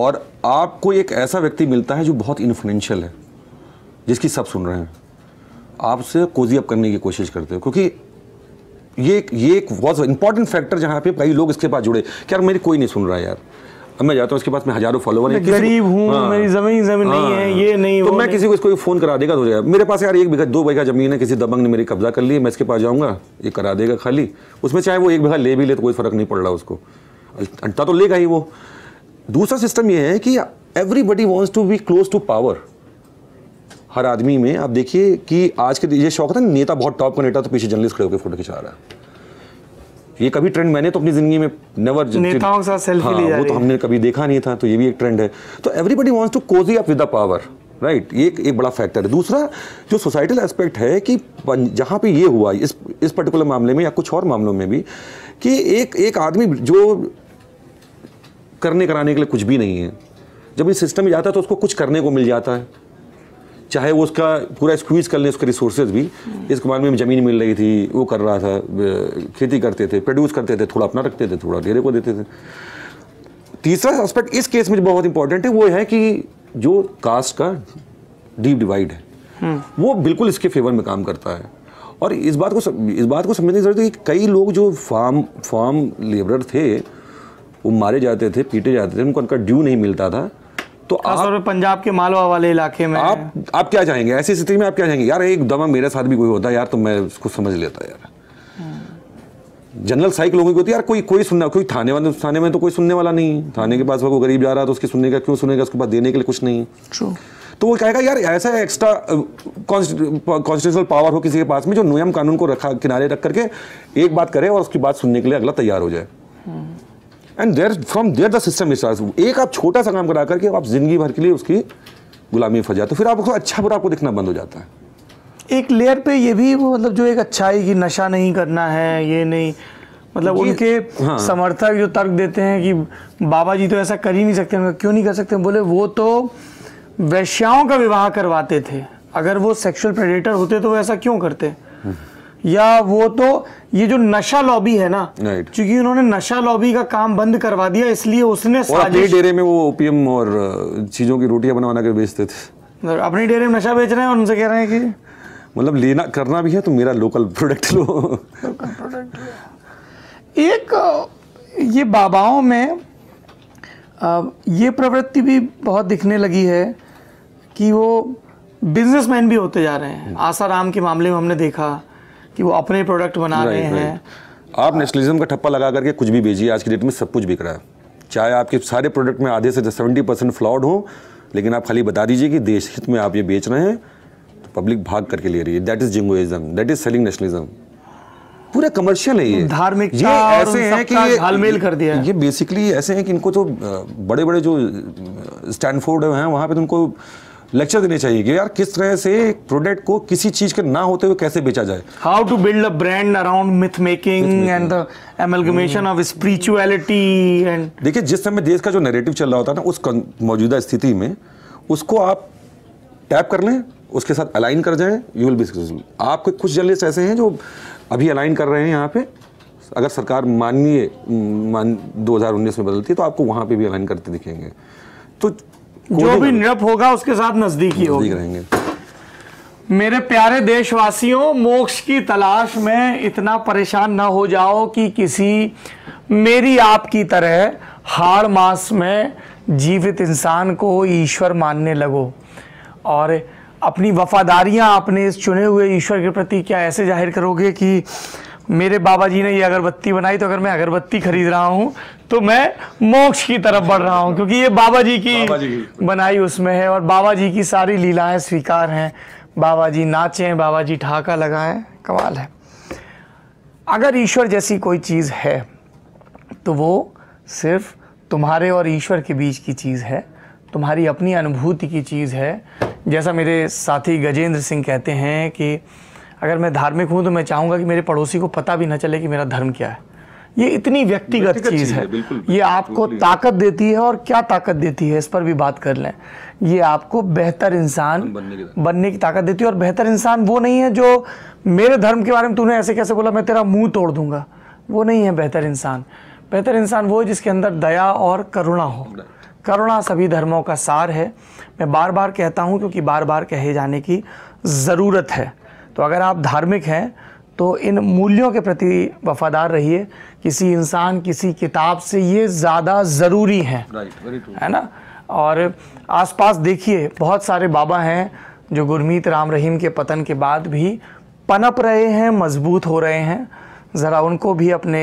और आपको एक ऐसा व्यक्ति मिलता है जो बहुत इन्फ्लुएंशियल है, जिसकी सब सुन रहे हैं, आपसे कोजी अप करने की कोशिश करते हो, क्योंकि ये एक ये एक बहुत इंपॉर्टेंट फैक्टर जहाँ पे कई लोग इसके पास जुड़े कि यार मेरी कोई नहीं सुन रहा है यार, मैं जाता हूँ उसके पास, मैं हजारों फॉलोवर हैं, गरीब हूँ, मेरी जमीन जमीन नहीं है, ये नहीं तो मैं किसी को इसको फ़ोन करा देगा तो हो जाएगा, मेरे पास यार एक बीघा दो बीघा जमीन है, किसी दबंग ने मेरी कब्जा कर ली, मैं इसके पास जाऊँगा ये करा देगा खाली, उसमें चाहे वो एक बीघा ले भी ले तो कोई फ़र्क नहीं पड़ रहा उसको, अंटा तो लेगा ही वो। दूसरा सिस्टम ये है कि everybody wants to be close to power, हर आदमी में आप देखिए कि आज के ये शौक था नेता बहुत टॉप का नेता तो पीछे जर्नलिस्ट खड़े होकर फोटो खिंचा रहा है। ये कभी ट्रेंड मैंने तो अपनी जिंदगी में नेवर नेताओं के साथ सेल्फी ली जा रही है, वो तो हमने कभी देखा नहीं था, तो ये भी एक ट्रेंड है। तो everybody wants to Cozi up with the power, right, ये एक बड़ा फैक्टर है। दूसरा जो सोसाइटल एस्पेक्ट है कि जहाँ पे ये हुआ इस इस पर्टिकुलर मामले में या कुछ और मामलों में भी कि एक एक आदमी जो करने कराने के लिए कुछ भी नहीं है, जब इस सिस्टम में जाता है तो उसको कुछ करने को मिल जाता है, चाहे वो उसका पूरा स्क्वीज कर लें उसके रिसोर्सेज भी। इस मामले में ज़मीन मिल रही थी, वो कर रहा था, खेती करते थे, प्रोड्यूस करते थे, थोड़ा अपना रखते थे, थोड़ा डेरे को देते थे। तीसरा एस्पेक्ट इस केस में बहुत इंपॉर्टेंट है वो है कि जो कास्ट का डीप डिवाइड है वो बिल्कुल इसके फेवर में काम करता है। और इस बात को इस बात को समझने की जरूरत है कि कई लोग जो फार्म फार्म लेबर थे वो मारे जाते थे, पीटे जाते थे, उनको उनका ड्यू नहीं मिलता था। तो आप पंजाब के मालवा वाले इलाके में आप आप क्या चाहेंगे ऐसी स्थिति में? आप क्या चाहेंगे? यार एक दवा मेरे साथ भी कोई होता यार तो मैं उसको समझ लेता यार। जनरल साइक लोगों की होती है यार, कोई कोई सुनना, कोई थाने वाले थाने में तो कोई सुनने वाला नहीं, थाने के पास वो गरीब जा रहा है तो उसकी सुनने का क्यों सुनेगा, उसके पास देने के लिए कुछ नहीं। True. तो वो कहेगा यार ऐसा एक्स्ट्रा कॉन्स्टिट्यूशनल पावर हो किसी के पास में जो नियम कानून को रखा किनारे रख करके एक बात करे और उसकी बात सुनने के लिए अगला तैयार हो जाए। And there from there the system starts. एक आप छोटा सा काम करा करके आप जिंदगी भर के लिए उसकी गुलामी में फंस जाते हो, फिर आपको अच्छा बुरा आपको दिखना बंद हो जाता है। एक लेयर पे ये भी मतलब जो एक अच्छाई कि नशा नहीं करना है, ये नहीं, मतलब उनके हाँ। समर्थक जो तर्क देते हैं कि बाबा जी तो ऐसा कर ही नहीं सकते, उनका क्यों नहीं कर सकते, बोले वो तो वैश्याओं का विवाह करवाते थे, अगर वो सेक्सुअल प्रेडेटर होते तो वो ऐसा क्यों करते, या वो तो ये जो नशा लॉबी है ना, क्योंकि उन्होंने नशा लॉबी का काम बंद करवा दिया इसलिए उसने अपने डेरे में वो ओपीएम और चीज़ों की रोटियां बनवाना कर बेचते थे, अपने डेरे में नशा बेच रहे हैं और उनसे कह रहे हैं कि मतलब लेना करना भी है तो मेरा लोकल प्रोडक्ट लो। Local product. एक ये बाबाओं में ये प्रवृत्ति भी बहुत दिखने लगी है कि वो बिजनेसमैन भी होते जा रहे हैं। आसाराम के मामले में हमने देखा कि वो अपने प्रोडक्ट बना रहे हैं। आप नेशनलिज्म का ठप्पा लगा करके कुछ भी बेचिए, आज की डेट में सब कुछ बिक रहा है, चाहे आपके सारे प्रोडक्ट में आधे से सेवेंटी परसेंट फ्लॉड हो, लेकिन आप खाली बता दीजिए कि देश हित में आप ये बेच रहे हैं, पब्लिक भाग करके ले रही है। That is jingoism, that is selling nationalism, पूरा कमर्शियल है ये, धार्मिकता और ऐसे है कि ये घालमेल कर दिया है। ये बेसिकली ऐसे हैं कि इनको तो बड़े बड़े जो स्टैनफोर्ड हैं वहाँ पे तो उनको लेक्चर देने चाहिए कि यार किस तरह से प्रोडक्ट को किसी चीज के ना होते हुए कैसे बेचा जाए। How to build a brand around myth making and the amalgamation of spirituality and देखिए जिस समय देश का जो नैरेटिव चल रहा होता है ना उस मौजूदा स्थिति में उसको आप टैप कर लें, उसके साथ अलाइन कर जाएं, यू विल बी सक्सेसफुल। आपके कुछ जर्नलिस्ट ऐसे हैं जो अभी अलाइन कर रहे हैं यहाँ पे, अगर सरकार माननीय मान दो हज़ार उन्नीस में बदलती है तो आपको वहाँ पे भी अलाइन करते दिखेंगे। तो जो भी निरप होगा उसके साथ नज़दीकी होगी रहेंगे। मेरे प्यारे देशवासियों, मोक्ष की तलाश में इतना परेशान ना हो जाओ कि किसी मेरी आपकी तरह हाड़ मास में जीवित इंसान को ईश्वर मानने लगो और अपनी वफादारियां आपने इस चुने हुए ईश्वर के प्रति क्या ऐसे जाहिर करोगे कि मेरे बाबा जी ने ये अगरबत्ती बनाई तो अगर मैं अगरबत्ती खरीद रहा हूं तो मैं मोक्ष की तरफ बढ़ रहा हूं क्योंकि ये बाबा जी की, बाबा जी की बनाई उसमें है और बाबा जी की सारी लीलाएं स्वीकार हैं। बाबा जी नाचें, बाबा जी ठहाका लगाएं, कमाल है। अगर ईश्वर जैसी कोई चीज़ है तो वो सिर्फ तुम्हारे और ईश्वर के बीच की चीज़ है, तुम्हारी अपनी अनुभूति की चीज़ है। जैसा मेरे साथी गजेंद्र सिंह कहते हैं कि अगर मैं धार्मिक हूँ तो मैं चाहूँगा कि मेरे पड़ोसी को पता भी ना चले कि मेरा धर्म क्या है। ये इतनी व्यक्तिगत चीज़, चीज़ है, बिल्कुल, ये आपको ताकत देती है और क्या ताकत देती है इस पर भी बात कर लें। ये आपको बेहतर इंसान बनने की, बनने की ताकत देती है और बेहतर इंसान वो नहीं है जो मेरे धर्म के बारे में तूने ऐसे कैसे बोला मैं तेरा मुँह तोड़ दूँगा, वो नहीं है बेहतर इंसान। बेहतर इंसान वो है जिसके अंदर दया और करुणा हो। करुणा सभी धर्मों का सार है, मैं बार बार कहता हूँ क्योंकि बार बार कहे जाने की ज़रूरत है। तो अगर आप धार्मिक हैं तो इन मूल्यों के प्रति वफादार रहिए। किसी इंसान किसी किताब से ये ज़्यादा ज़रूरी है, है ना। और आसपास देखिए बहुत सारे बाबा हैं जो गुरमीत राम रहीम के पतन के बाद भी पनप रहे हैं, मजबूत हो रहे हैं। ज़रा उनको भी अपने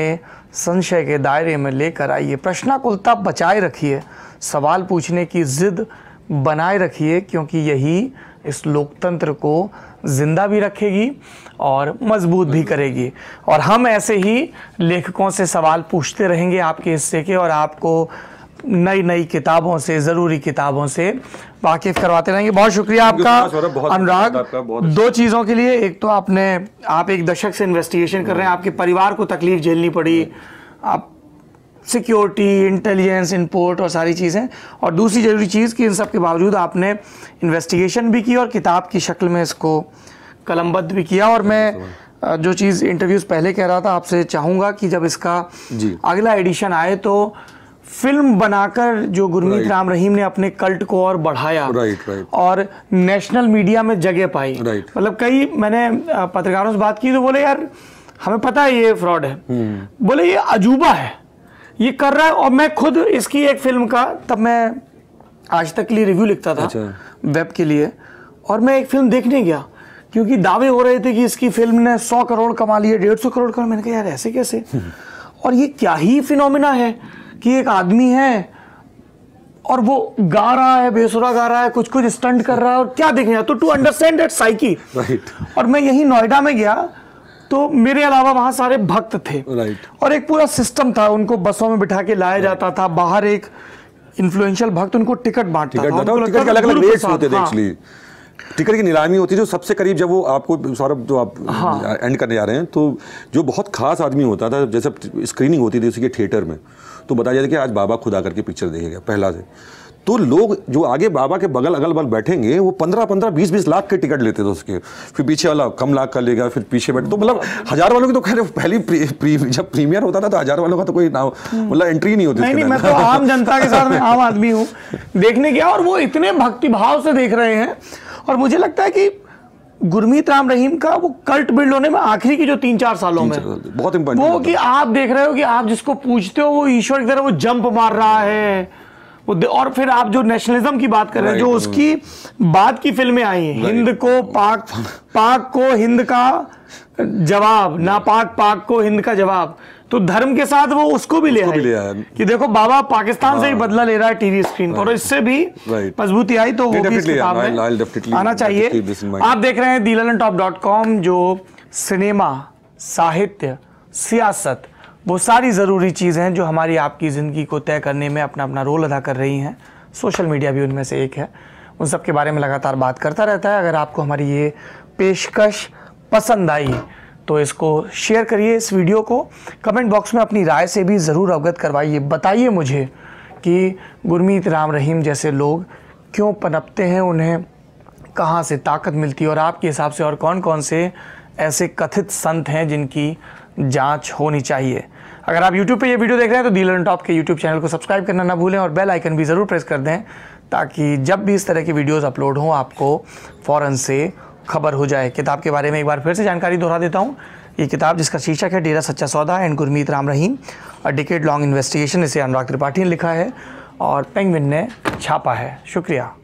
संशय के दायरे में लेकर आइए, प्रश्नाकुलता बचाए रखिए, सवाल पूछने की ज़िद बनाए रखिए, क्योंकि यही इस लोकतंत्र को जिंदा भी रखेगी और मजबूत भी करेगी। और हम ऐसे ही लेखकों से सवाल पूछते रहेंगे आपके हिस्से के, और आपको नई नई किताबों से, ज़रूरी किताबों से वाकिफ़ करवाते रहेंगे। बहुत शुक्रिया आपका अनुराग, दो चीज़ों के लिए। एक तो आपने, आप एक दशक से इन्वेस्टिगेशन कर रहे हैं, आपके परिवार को तकलीफ झेलनी पड़ी, आप सिक्योरिटी, इंटेलिजेंस, इंपोर्ट और सारी चीज़ें, और दूसरी ज़रूरी चीज़ कि इन सब के बावजूद आपने इन्वेस्टिगेशन भी की और किताब की शक्ल में इसको कलमबद्ध भी किया। और मैं जो चीज़ इंटरव्यूज़ पहले कह रहा था, आपसे चाहूँगा कि जब इसका अगला एडिशन आए तो फिल्म बनाकर जो गुरमीत राम रहीम ने अपने कल्ट को और बढ़ाया राइट, राइट। और नेशनल मीडिया में जगह पाई, मतलब कई मैंने पत्रकारों से बात की तो बोले यार हमें पता है ये फ्रॉड है, बोले ये अजूबा है, ये कर रहा है। और मैं खुद इसकी एक फिल्म का, तब मैं आज तक के लिए रिव्यू लिखता था वेब के लिए, और मैं एक फिल्म देखने गया क्योंकि दावे हो रहे थे कि इसकी फिल्म ने सौ करोड़ कमा लिए, डेढ़ सौ करोड़ कमा। मैंने कहा यार ऐसे कैसे, और ये क्या ही फिनोमिना है कि एक आदमी है और वो गा रहा है, बेसुरा गा रहा है, कुछ कुछ स्टंट कर रहा है, और क्या देखने तो टू अंडरस्टैंड दैट साइकी। और मैं यही नोएडा में गया तो मेरे अलावा वहाँ सारे भक्त थे right. और एक पूरा सिस्टम था, उनको बसों में बिठा के लाया right. जाता था, बाहर एक इन्फ्लुएंशियल भक्त उनको टिकट बांटता था, था। और टिकट के अलग-अलग रेट्स होते थे एक्चुअली, टिकट की नीलामी होती है जो सबसे करीब, जब वो आपको सौरभ जो आप हाँ। एंड करने जा रहे हैं, तो जो बहुत खास आदमी होता था, जैसे स्क्रीनिंग होती थी उसके थिएटर में, तो बताया जाता कि आज बाबा खुदा करके पिक्चर देखेगा पहला से, तो लोग जो आगे बाबा के बगल अगल बगल बैठेंगे वो पंद्रह पंद्रह बीस बीस लाख के टिकट लेते थे उसके, फिर पीछे वाला कम लाख का लेगा, फिर पीछे बैठे, तो मतलब हजार वालों की तो खैर पहली प्री, प्री, जब प्रीमियर होता था तो हजार वालों का तो कोई ना मतलब एंट्री नहीं होती नहीं, नहीं, मैं तो आम जनता के साथ, मैं आम आदमी हूँ, देखने गया और वो इतने भक्तिभाव से देख रहे हैं। और मुझे लगता है कि गुरमीत राम रहीम का वो कल्ट बिल्ड होने में आखिरी की जो तीन चार सालों में बहुत इम्पोर्टेंट वो कि आप देख रहे हो कि आप जिसको पूछते हो वो ईश्वर की तरह वो जंप मार रहा है। और फिर आप जो नेशनलिज्म की बात कर रहे हैं, जो उसकी बात की फिल्में आई हैं, हिंद को पाक, पाक को हिंद का जवाब, ना पाक पाक को हिंद का जवाब, तो धर्म के साथ वो उसको भी ले आए कि देखो बाबा पाकिस्तान से ही बदला ले रहा है टीवी स्क्रीन पर, और इससे भी मजबूती आई, तो वो भी इस किताब में आना चाहिए। आप देख रहे हैं the Lallantop dot com, जो सिनेमा, साहित्य, सियासत, वो सारी ज़रूरी चीज़ें हैं जो हमारी आपकी ज़िंदगी को तय करने में अपना अपना रोल अदा कर रही हैं। सोशल मीडिया भी उनमें से एक है, उन सब के बारे में लगातार बात करता रहता है। अगर आपको हमारी ये पेशकश पसंद आई तो इसको शेयर करिए, इस वीडियो को कमेंट बॉक्स में अपनी राय से भी ज़रूर अवगत करवाइए। बताइए मुझे कि गुरमीत राम रहीम जैसे लोग क्यों पनपते हैं, उन्हें कहाँ से ताकत मिलती है, और आपके हिसाब से और कौन कौन से ऐसे कथित संत हैं जिनकी जांच होनी चाहिए। अगर आप YouTube पे ये वीडियो देख रहे हैं तो दी ललन टॉप के YouTube चैनल को सब्सक्राइब करना ना भूलें, और बेल आइकन भी ज़रूर प्रेस कर दें ताकि जब भी इस तरह की वीडियोस अपलोड हों आपको फ़ौरन से खबर हो जाए। किताब के बारे में एक बार फिर से जानकारी दोहरा देता हूँ। ये किताब जिसका शीर्षक है डेरा सच्चा Sauda and Gurmeet Ram Rahim a decade long investigation, इसे अनुराग त्रिपाठी ने लिखा है और पेंगविन ने छापा है। शुक्रिया।